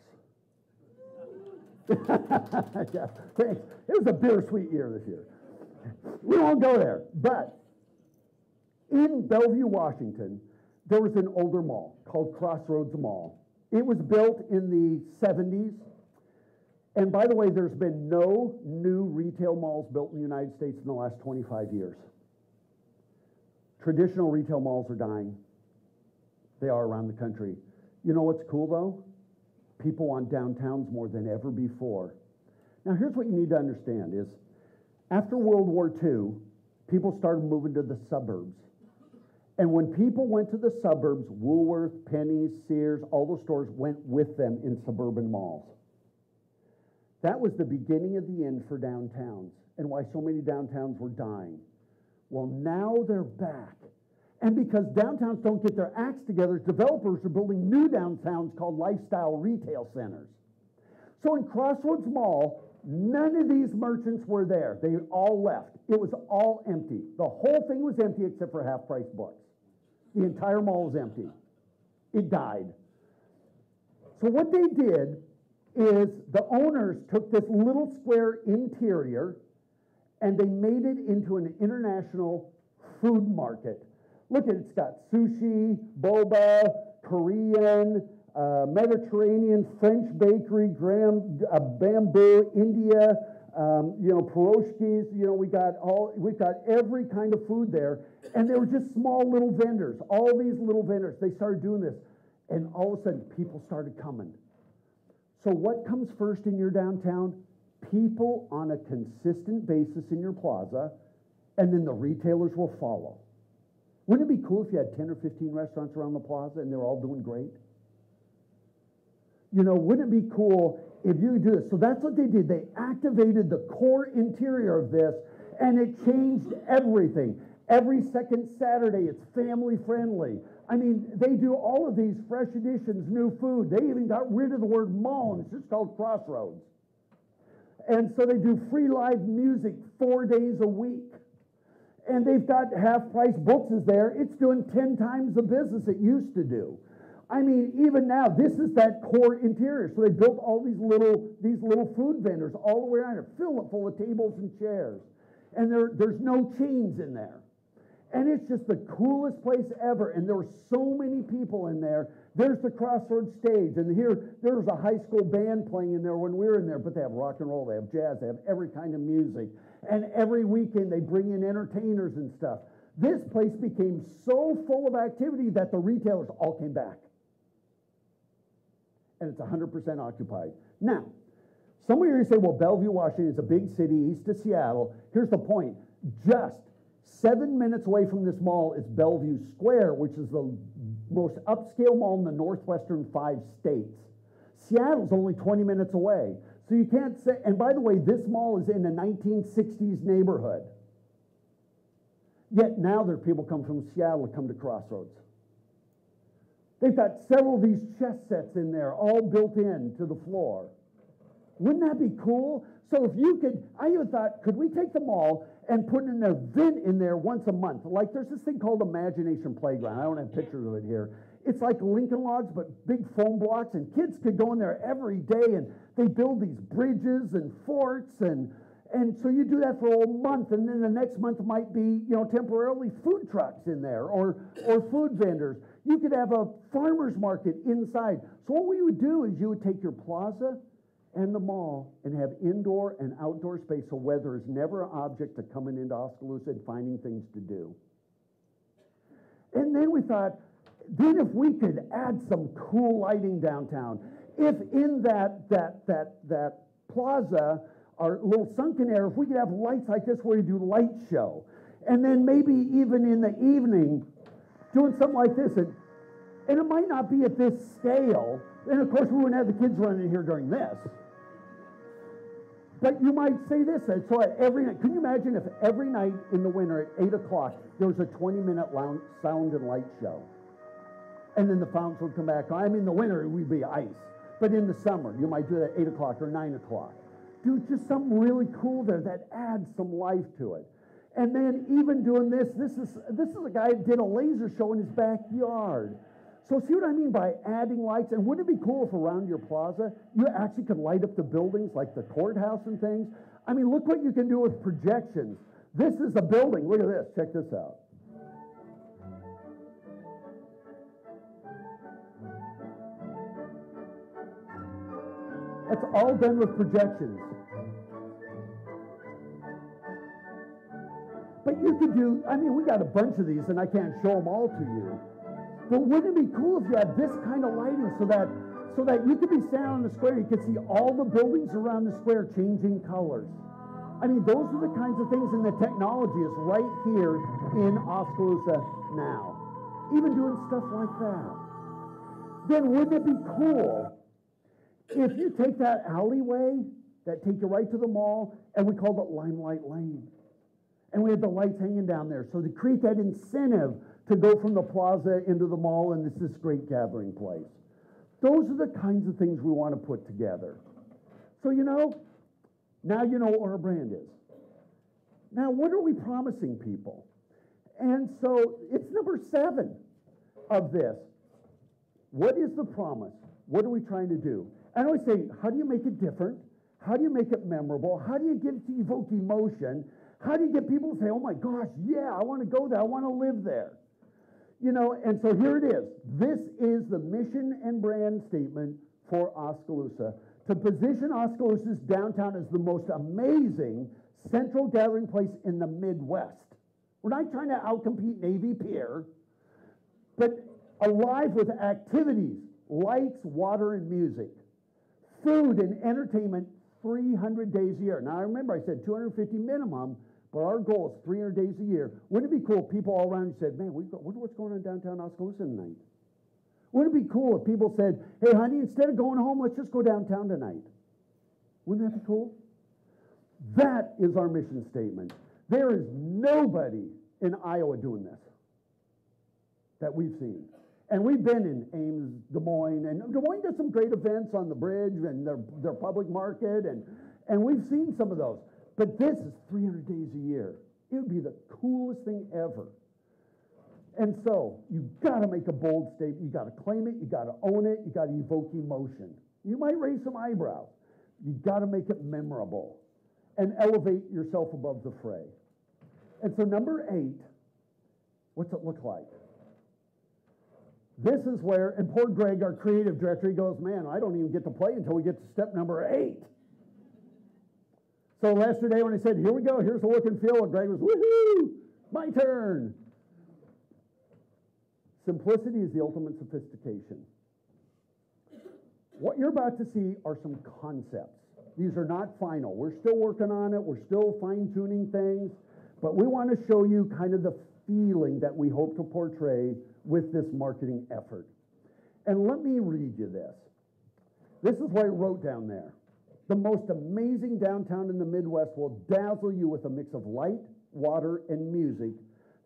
Yeah, thanks. It was a bittersweet year this year. We won't go there. But in Bellevue, Washington, there was an older mall called Crossroads Mall. It was built in the seventies. And by the way, there's been no new retail malls built in the United States in the last twenty-five years. Traditional retail malls are dying. They are around the country. You know what's cool, though? People want downtowns more than ever before. Now, here's what you need to understand is after World War Two, people started moving to the suburbs. And when people went to the suburbs, Woolworth, Penny's, Sears, all those stores went with them in suburban malls. That was the beginning of the end for downtowns and why so many downtowns were dying. Well, now they're back. And because downtowns don't get their acts together, developers are building new downtowns called lifestyle retail centers. So in Crossroads Mall, none of these merchants were there. They all left. It was all empty. The whole thing was empty except for half-price books. The entire mall was empty. It died. So what they did is the owners took this little square interior and they made it into an international food market. Look at it, it's got sushi, boba, Korean, Uh, Mediterranean, French bakery, gram, uh, bamboo, India, um, you know, pierogies. You know, we got all, we've got every kind of food there, and they were just small little vendors. All these little vendors, they started doing this, and all of a sudden, people started coming. So, what comes first in your downtown? People on a consistent basis in your plaza, and then the retailers will follow. Wouldn't it be cool if you had ten or fifteen restaurants around the plaza and they're all doing great? You know, wouldn't it be cool if you do this? So that's what they did. They activated the core interior of this, and it changed everything. Every second Saturday, it's family-friendly. I mean, they do all of these fresh editions, new food. They even got rid of the word mall, and it's just called Crossroads. And so they do free live music four days a week. And they've got half-price books is there. It's doing ten times the business it used to do. I mean, even now, this is that core interior. So they built all these little these little food vendors all the way around it, fill it full of tables and chairs. And there, there's no chains in there. And it's just the coolest place ever. And there were so many people in there. There's the Crossroads stage. And here, there was a high school band playing in there when we were in there. But they have rock and roll. They have jazz. They have every kind of music. And every weekend, they bring in entertainers and stuff. This place became so full of activity that the retailers all came back. And it's one hundred percent occupied. Now, some of you say, well, Bellevue, Washington is a big city east of Seattle. Here's the point. Just seven minutes away from this mall is Bellevue Square, which is the most upscale mall in the northwestern five states. Seattle's only twenty minutes away. So you can't say, and by the way, this mall is in a nineteen sixties neighborhood. Yet now there are people come from Seattle to come to Crossroads. They've got several of these chess sets in there, all built in to the floor. Wouldn't that be cool? So if you could, I even thought, could we take the mall and put an event in there once a month? Like there's this thing called Imagination Playground. I don't have pictures of it here. It's like Lincoln Lodge, but big foam blocks, and kids could go in there every day, and they build these bridges and forts, and, and so you do that for a whole month, and then the next month might be, you know, temporarily food trucks in there or, or food vendors. You could have a farmer's market inside. So what we would do is you would take your plaza and the mall and have indoor and outdoor space so weather is never an object to coming into Oskaloosa and finding things to do. And then we thought, then if we could add some cool lighting downtown, if in that, that, that, that plaza, our little sunken area, if we could have lights like this where you do light show, and then maybe even in the evening, doing something like this, and, and it might not be at this scale, and of course we wouldn't have the kids running in here during this, But you might say this, and so every night, can you imagine if every night in the winter at eight o'clock there was a twenty-minute sound and light show? And then the fountains would come back. I mean, in the winter, it would be ice. But in the summer, you might do that at eight o'clock or nine o'clock. Do just something really cool there that adds some life to it. And then even doing this, this is, this is a guy who did a laser show in his backyard. So see what I mean by adding lights? And wouldn't it be cool if around your plaza, you actually could light up the buildings like the courthouse and things? I mean, look what you can do with projections. This is a building. Look at this. Check this out. That's all done with projections. But you could do, I mean, we got a bunch of these, and I can't show them all to you. But wouldn't it be cool if you had this kind of lighting so that, so that you could be standing on the square, you could see all the buildings around the square changing colors? I mean, those are the kinds of things, and the technology is right here in Oskaloosa now. Even doing stuff like that. Then wouldn't it be cool if you take that alleyway that take you right to the mall, and we called it Limelight Lane? And we had the lights hanging down there. So to create that incentive to go from the plaza into the mall, and it's this great gathering place. Those are the kinds of things we want to put together. So, you know, now you know what our brand is. Now, what are we promising people? And so it's number seven of this. What is the promise? What are we trying to do? And I always say, how do you make it different? How do you make it memorable? How do you get it to evoke emotion? How do you get people to say, oh my gosh, yeah, I want to go there. I want to live there. You know, and so here it is. This is the mission and brand statement for Oskaloosa. To position Oskaloosa's downtown as the most amazing central gathering place in the Midwest. We're not trying to outcompete Navy Pier, but alive with activities, lights, water, and music. Food and entertainment three hundred days a year. Now, I remember I said two hundred fifty minimum, but our goal is three hundred days a year. Wouldn't it be cool if people all around you said, man, we've got, wonder what's going on in downtown Oskaloosa tonight? Wouldn't it be cool if people said, hey, honey, instead of going home, let's just go downtown tonight? Wouldn't that be cool? That is our mission statement. There is nobody in Iowa doing this that we've seen. And we've been in Ames, Des Moines, and Des Moines does some great events on the bridge and their, their public market, and, and we've seen some of those. But this is three hundred days a year. It would be the coolest thing ever. And so you've got to make a bold statement. You've got to claim it. You've got to own it. You've got to evoke emotion. You might raise some eyebrows. You've got to make it memorable and elevate yourself above the fray. And so number eight, what's it look like? This is where, and poor Greg, our creative director, he goes, man, I don't even get to play until we get to step number eight. So yesterday when I said, here we go, here's the look and feel, and Greg was, woohoo, my turn. Simplicity is the ultimate sophistication. What you're about to see are some concepts. These are not final. We're still working on it. We're still fine-tuning things. But we want to show you kind of the feeling that we hope to portray with this marketing effort. And let me read you this. This is what I wrote down there. The most amazing downtown in the Midwest will dazzle you with a mix of light, water, and music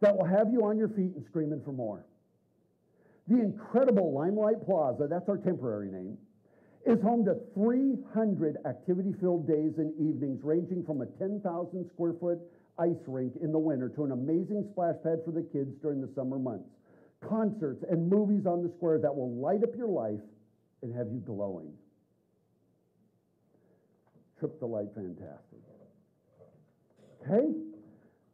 that will have you on your feet and screaming for more. The incredible Limelight Plaza, that's our temporary name, is home to three hundred activity-filled days and evenings, ranging from a ten thousand square foot ice rink in the winter to an amazing splash pad for the kids during the summer months. Concerts and movies on the square that will light up your life and have you glowing. Trip the light, fantastic. Okay?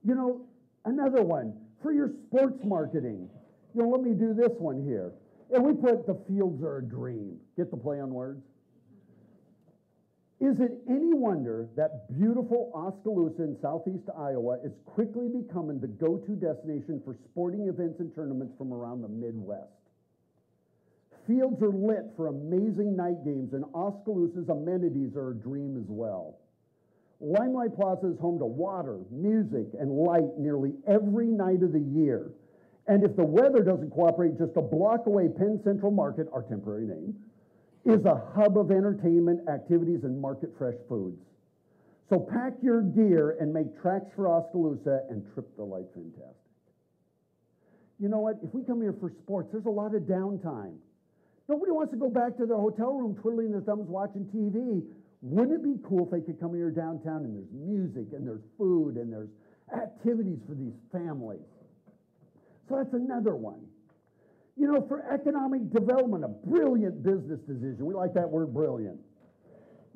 You know, another one for your sports marketing. You know, let me do this one here. And we put the fields are a dream. Get the play on words? Is it any wonder that beautiful Oskaloosa in southeast Iowa is quickly becoming the go-to destination for sporting events and tournaments from around the Midwest? Fields are lit for amazing night games, and Oskaloosa's amenities are a dream as well. Limelight Plaza is home to water, music, and light nearly every night of the year. And if the weather doesn't cooperate, just a block away, Penn Central Market, our temporary name, is a hub of entertainment, activities, and market fresh foods. So pack your gear and make tracks for Oskaloosa and trip the light fantastic. You know what? If we come here for sports, there's a lot of downtime. Nobody wants to go back to their hotel room twiddling their thumbs watching T V. Wouldn't it be cool if they could come here downtown and there's music and there's food and there's activities for these families? So that's another one. You know, for economic development, a brilliant business decision. We like that word, brilliant.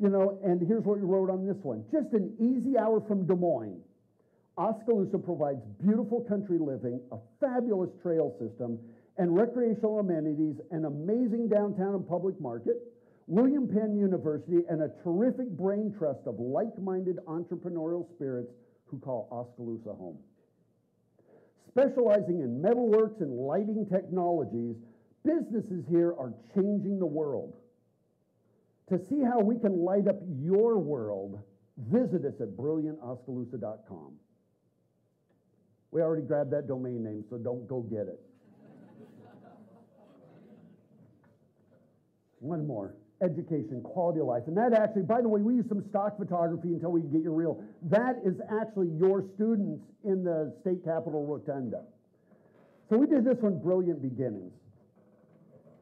You know, and here's what you wrote on this one. Just an easy hour from Des Moines, Oskaloosa provides beautiful country living, a fabulous trail system, and recreational amenities, an amazing downtown and public market, William Penn University, and a terrific brain trust of like-minded entrepreneurial spirits who call Oskaloosa home. Specializing in metalworks and lighting technologies, businesses here are changing the world. To see how we can light up your world, visit us at brilliant oskaloosa dot com. We already grabbed that domain name, so don't go get it. One more, education, quality of life. And that actually, by the way, we use some stock photography until we get your reel. That is actually your students in the state capitol rotunda. So we did this one, Brilliant Beginnings.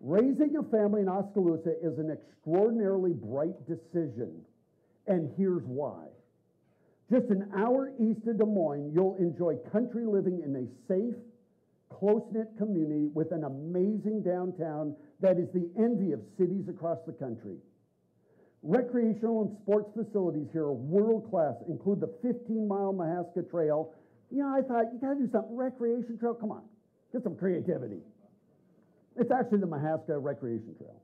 Raising a family in Oskaloosa is an extraordinarily bright decision, and here's why. Just an hour east of Des Moines, you'll enjoy country living in a safe, close-knit community with an amazing downtown that is the envy of cities across the country. Recreational and sports facilities here are world-class, include the fifteen mile Mahaska Trail. You know, I thought, you gotta do something, recreation trail, come on, get some creativity. It's actually the Mahaska Recreation Trail.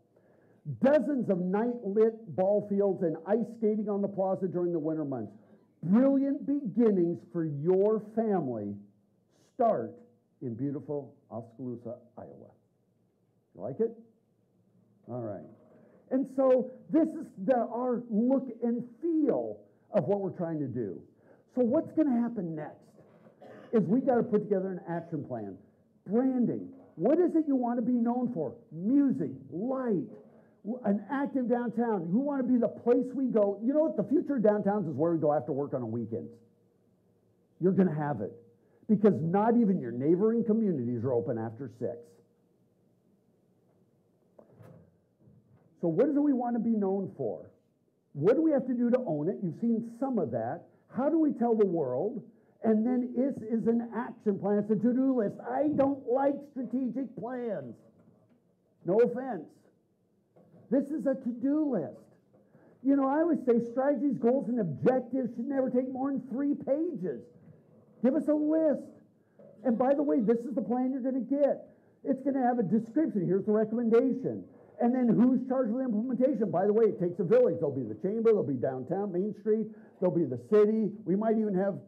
Dozens of night-lit ball fields and ice skating on the plaza during the winter months. Brilliant beginnings for your family start in beautiful Oskaloosa, Iowa. You like it? All right. And so this is the, our look and feel of what we're trying to do. So what's going to happen next is we got to put together an action plan. Branding. What is it you want to be known for? Music, light, an active downtown. You want to be the place we go. You know what? The future of downtowns is where we go after work on a weekend. You're going to have it because not even your neighboring communities are open after six. So what do we want to be known for? What do we have to do to own it? You've seen some of that. How do we tell the world? And then this is an action plan. It's a to-do list. I don't like strategic plans. No offense. This is a to-do list. You know, I always say strategies, goals, and objectives should never take more than three pages. Give us a list. And by the way, this is the plan you're going to get. It's going to have a description. Here's the recommendation. And then who's charged with implementation? By the way, it takes a village. There'll be the chamber. There'll be downtown, Main Street. There'll be the city. We might even have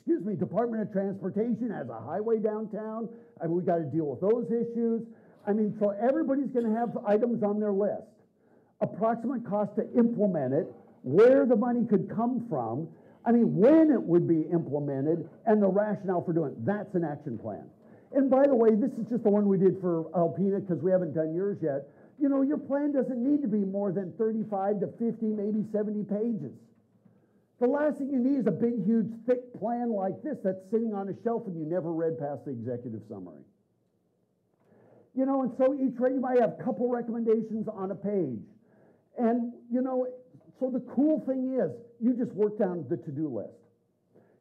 Excuse me, Department of Transportation has a highway downtown. I mean, we got to deal with those issues. I mean, so everybody's going to have items on their list. Approximate cost to implement it, where the money could come from, I mean, when it would be implemented, and the rationale for doing it. That's an action plan. And by the way, this is just the one we did for Alpena because we haven't done yours yet. You know, your plan doesn't need to be more than thirty-five to fifty, maybe seventy pages. The last thing you need is a big, huge, thick plan like this that's sitting on a shelf and you never read past the executive summary. You know, and so each rate you might have a couple recommendations on a page. And, you know, so the cool thing is you just work down the to-do list.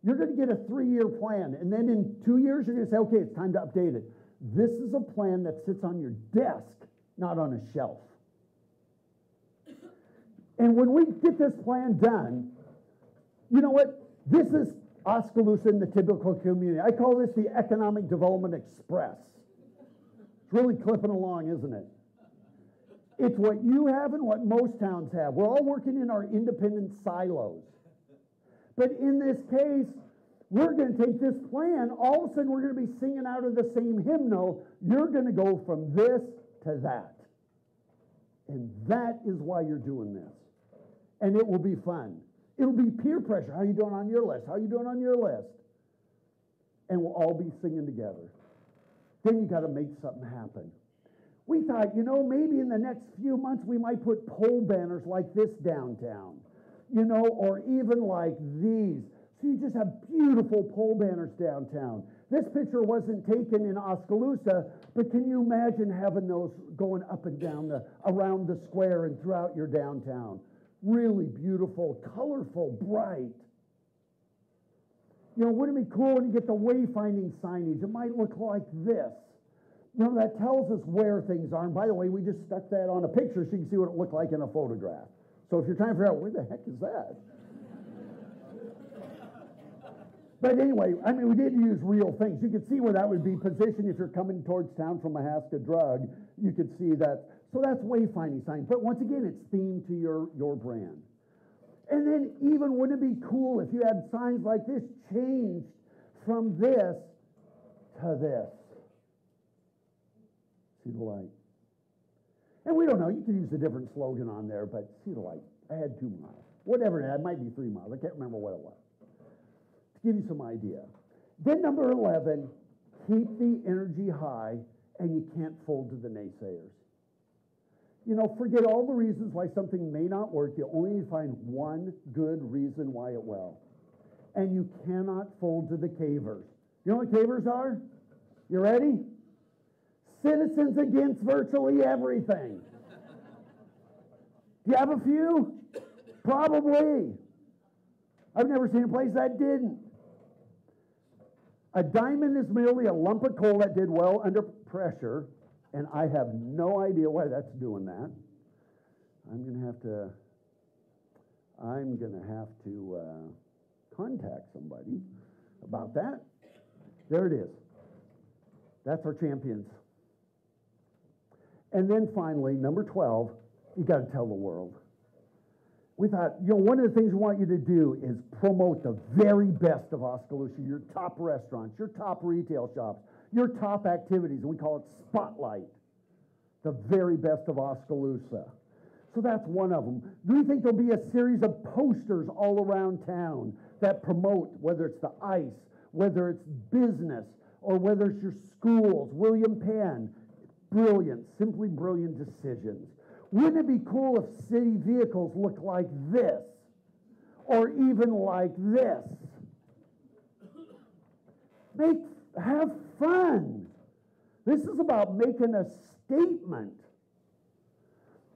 You're going to get a three-year plan, and then in two years you're going to say, okay, it's time to update it. This is a plan that sits on your desk, not on a shelf. And when we get this plan done, you know what? This is Oskaloosa in the typical community. I call this the Economic Development Express. It's really clipping along, isn't it? It's what you have and what most towns have. We're all working in our independent silos. But in this case, we're going to take this plan. All of a sudden, we're going to be singing out of the same hymnal. You're going to go from this to that. And that is why you're doing this. And it will be fun. It'll be peer pressure. How are you doing on your list? How are you doing on your list? And we'll all be singing together. Then you got to make something happen. We thought, you know, maybe in the next few months we might put pole banners like this downtown. you know, or even like these. So you just have beautiful pole banners downtown. This picture wasn't taken in Oskaloosa, but can you imagine having those going up and down the, around the square and throughout your downtown? Really beautiful, colorful, bright. You know, wouldn't it be cool when you get the wayfinding signage? It might look like this. You know, that tells us where things are. And by the way, we just stuck that on a picture so you can see what it looked like in a photograph. So if you're trying to figure out where the heck is that? But anyway, I mean, we did use real things. You could see where that would be positioned if you're coming towards town from Mahaska Drug. You could see that. So that's wayfinding signs. But once again, it's themed to your, your brand. And then even wouldn't it be cool if you had signs like this changed from this to this? See the light. And we don't know. You could use a different slogan on there, but see the light. I had two miles. Whatever it had. It might be three miles. I can't remember what it was. Give you some idea. Then number eleven, keep the energy high, and you can't fold to the naysayers. You know, forget all the reasons why something may not work. You only need to find one good reason why it will. And you cannot fold to the cavers. You know what cavers are? You ready? Citizens against virtually everything. Do you have a few? Probably. I've never seen a place that didn't. A diamond is merely a lump of coal that did well under pressure, and I have no idea why that's doing that. I'm going to have to, I'm going to have to uh, contact somebody about that. There it is. That's our champions. And then finally, number twelve, you got to tell the world. We thought, you know, one of the things we want you to do is promote the very best of Oskaloosa, your top restaurants, your top retail shops, your top activities, and we call it Spotlight, the very best of Oskaloosa. So that's one of them. Do you think there'll be a series of posters all around town that promote, whether it's the ice, whether it's business, or whether it's your schools, William Penn, brilliant, simply brilliant decisions. Wouldn't it be cool if city vehicles looked like this, or even like this? Make, have fun. This is about making a statement.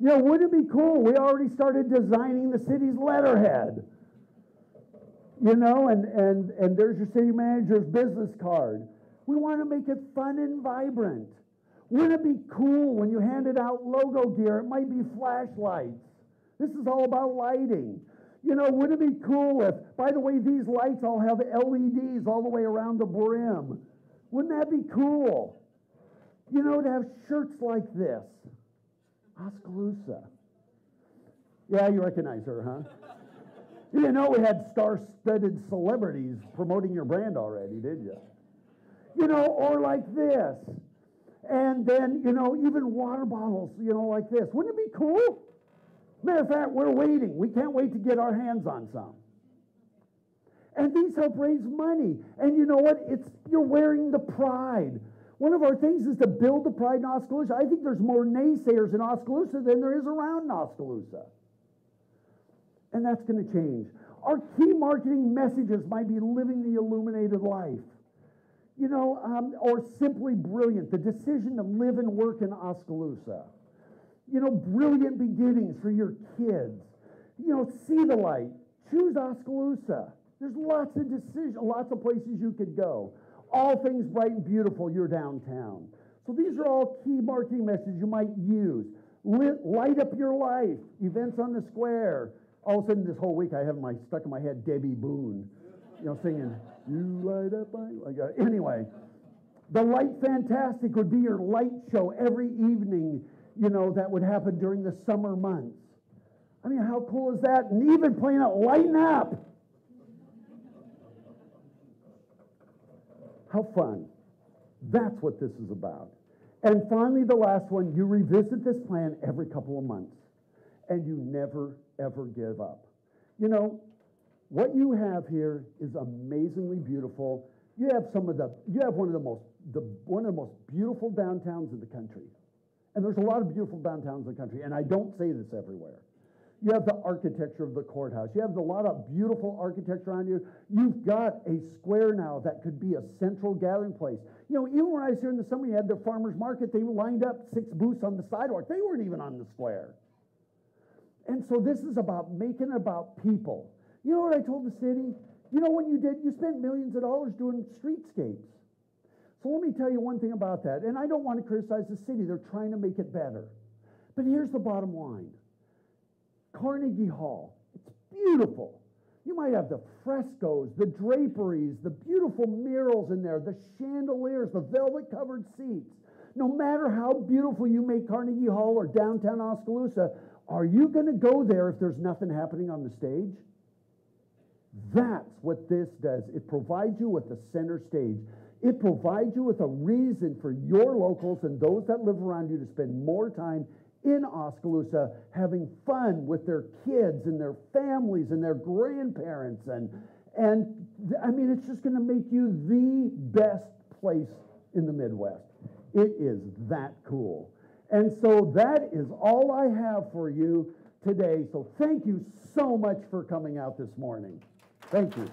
You know, wouldn't it be cool? We already started designing the city's letterhead. You know, and, and, and there's your city manager's business card. We want to make it fun and vibrant. Wouldn't it be cool when you handed out logo gear? It might be flashlights. This is all about lighting. You know, wouldn't it be cool if, by the way, these lights all have L E Ds all the way around the brim? Wouldn't that be cool? You know, to have shirts like this. Oskaloosa. Yeah, you recognize her, huh? You didn't know we had star-studded celebrities promoting your brand already, did you? You know, or like this. And then, you know, even water bottles, you know, like this. Wouldn't it be cool? Matter of fact, we're waiting. We can't wait to get our hands on some. And these help raise money. And you know what? It's, you're wearing the pride. One of our things is to build the pride in Oskaloosa. I think there's more naysayers in Oskaloosa than there is around Oskaloosa. And that's going to change. Our key marketing messages might be living the illuminated life. You know, um, or simply brilliant, the decision to live and work in Oskaloosa. You know, brilliant beginnings for your kids. You know, see the light. Choose Oskaloosa. There's lots of decisions, lots of places you could go. All things bright and beautiful, you're downtown. So these are all key marketing messages you might use. Lit, light up your life, events on the square. All of a sudden this whole week I have my stuck in my head Debbie Boone, you know, singing. You light up my light. Anyway, the Light Fantastic would be your light show every evening, you know, that would happen during the summer months. I mean, how cool is that? And even playing out Lighten Up. How fun. That's what this is about. And finally, the last one, you revisit this plan every couple of months, and you never, ever give up. You know, what you have here is amazingly beautiful. You have some of the, you have one of the most, the, one of the most beautiful downtowns in the country. And there's a lot of beautiful downtowns in the country, and I don't say this everywhere. You have the architecture of the courthouse. You have a lot of beautiful architecture on you. You've got a square now that could be a central gathering place. You know, even when I was here in the summer, you had the farmer's market. They were lined up six booths on the sidewalk. They weren't even on the square. And so this is about making it about people. You know what I told the city? You know what you did? You spent millions of dollars doing streetscapes. So let me tell you one thing about that. And I don't want to criticize the city. They're trying to make it better. But here's the bottom line. Carnegie Hall, it's beautiful. You might have the frescoes, the draperies, the beautiful murals in there, the chandeliers, the velvet-covered seats. No matter how beautiful you make Carnegie Hall or downtown Oskaloosa, are you going to go there if there's nothing happening on the stage? That's what this does. It provides you with the center stage. It provides you with a reason for your locals and those that live around you to spend more time in Oskaloosa, having fun with their kids and their families and their grandparents. And, and I mean, it's just going to make you the best place in the Midwest. It is that cool. And so that is all I have for you today. So thank you so much for coming out this morning. Thank you.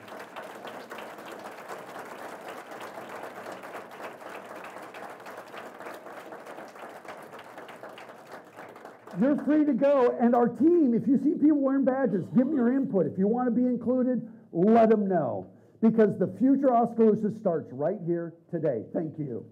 You're free to go. And our team, if you see people wearing badges, give them your input. If you want to be included, let them know. Because the future Oskaloosa starts right here today. Thank you.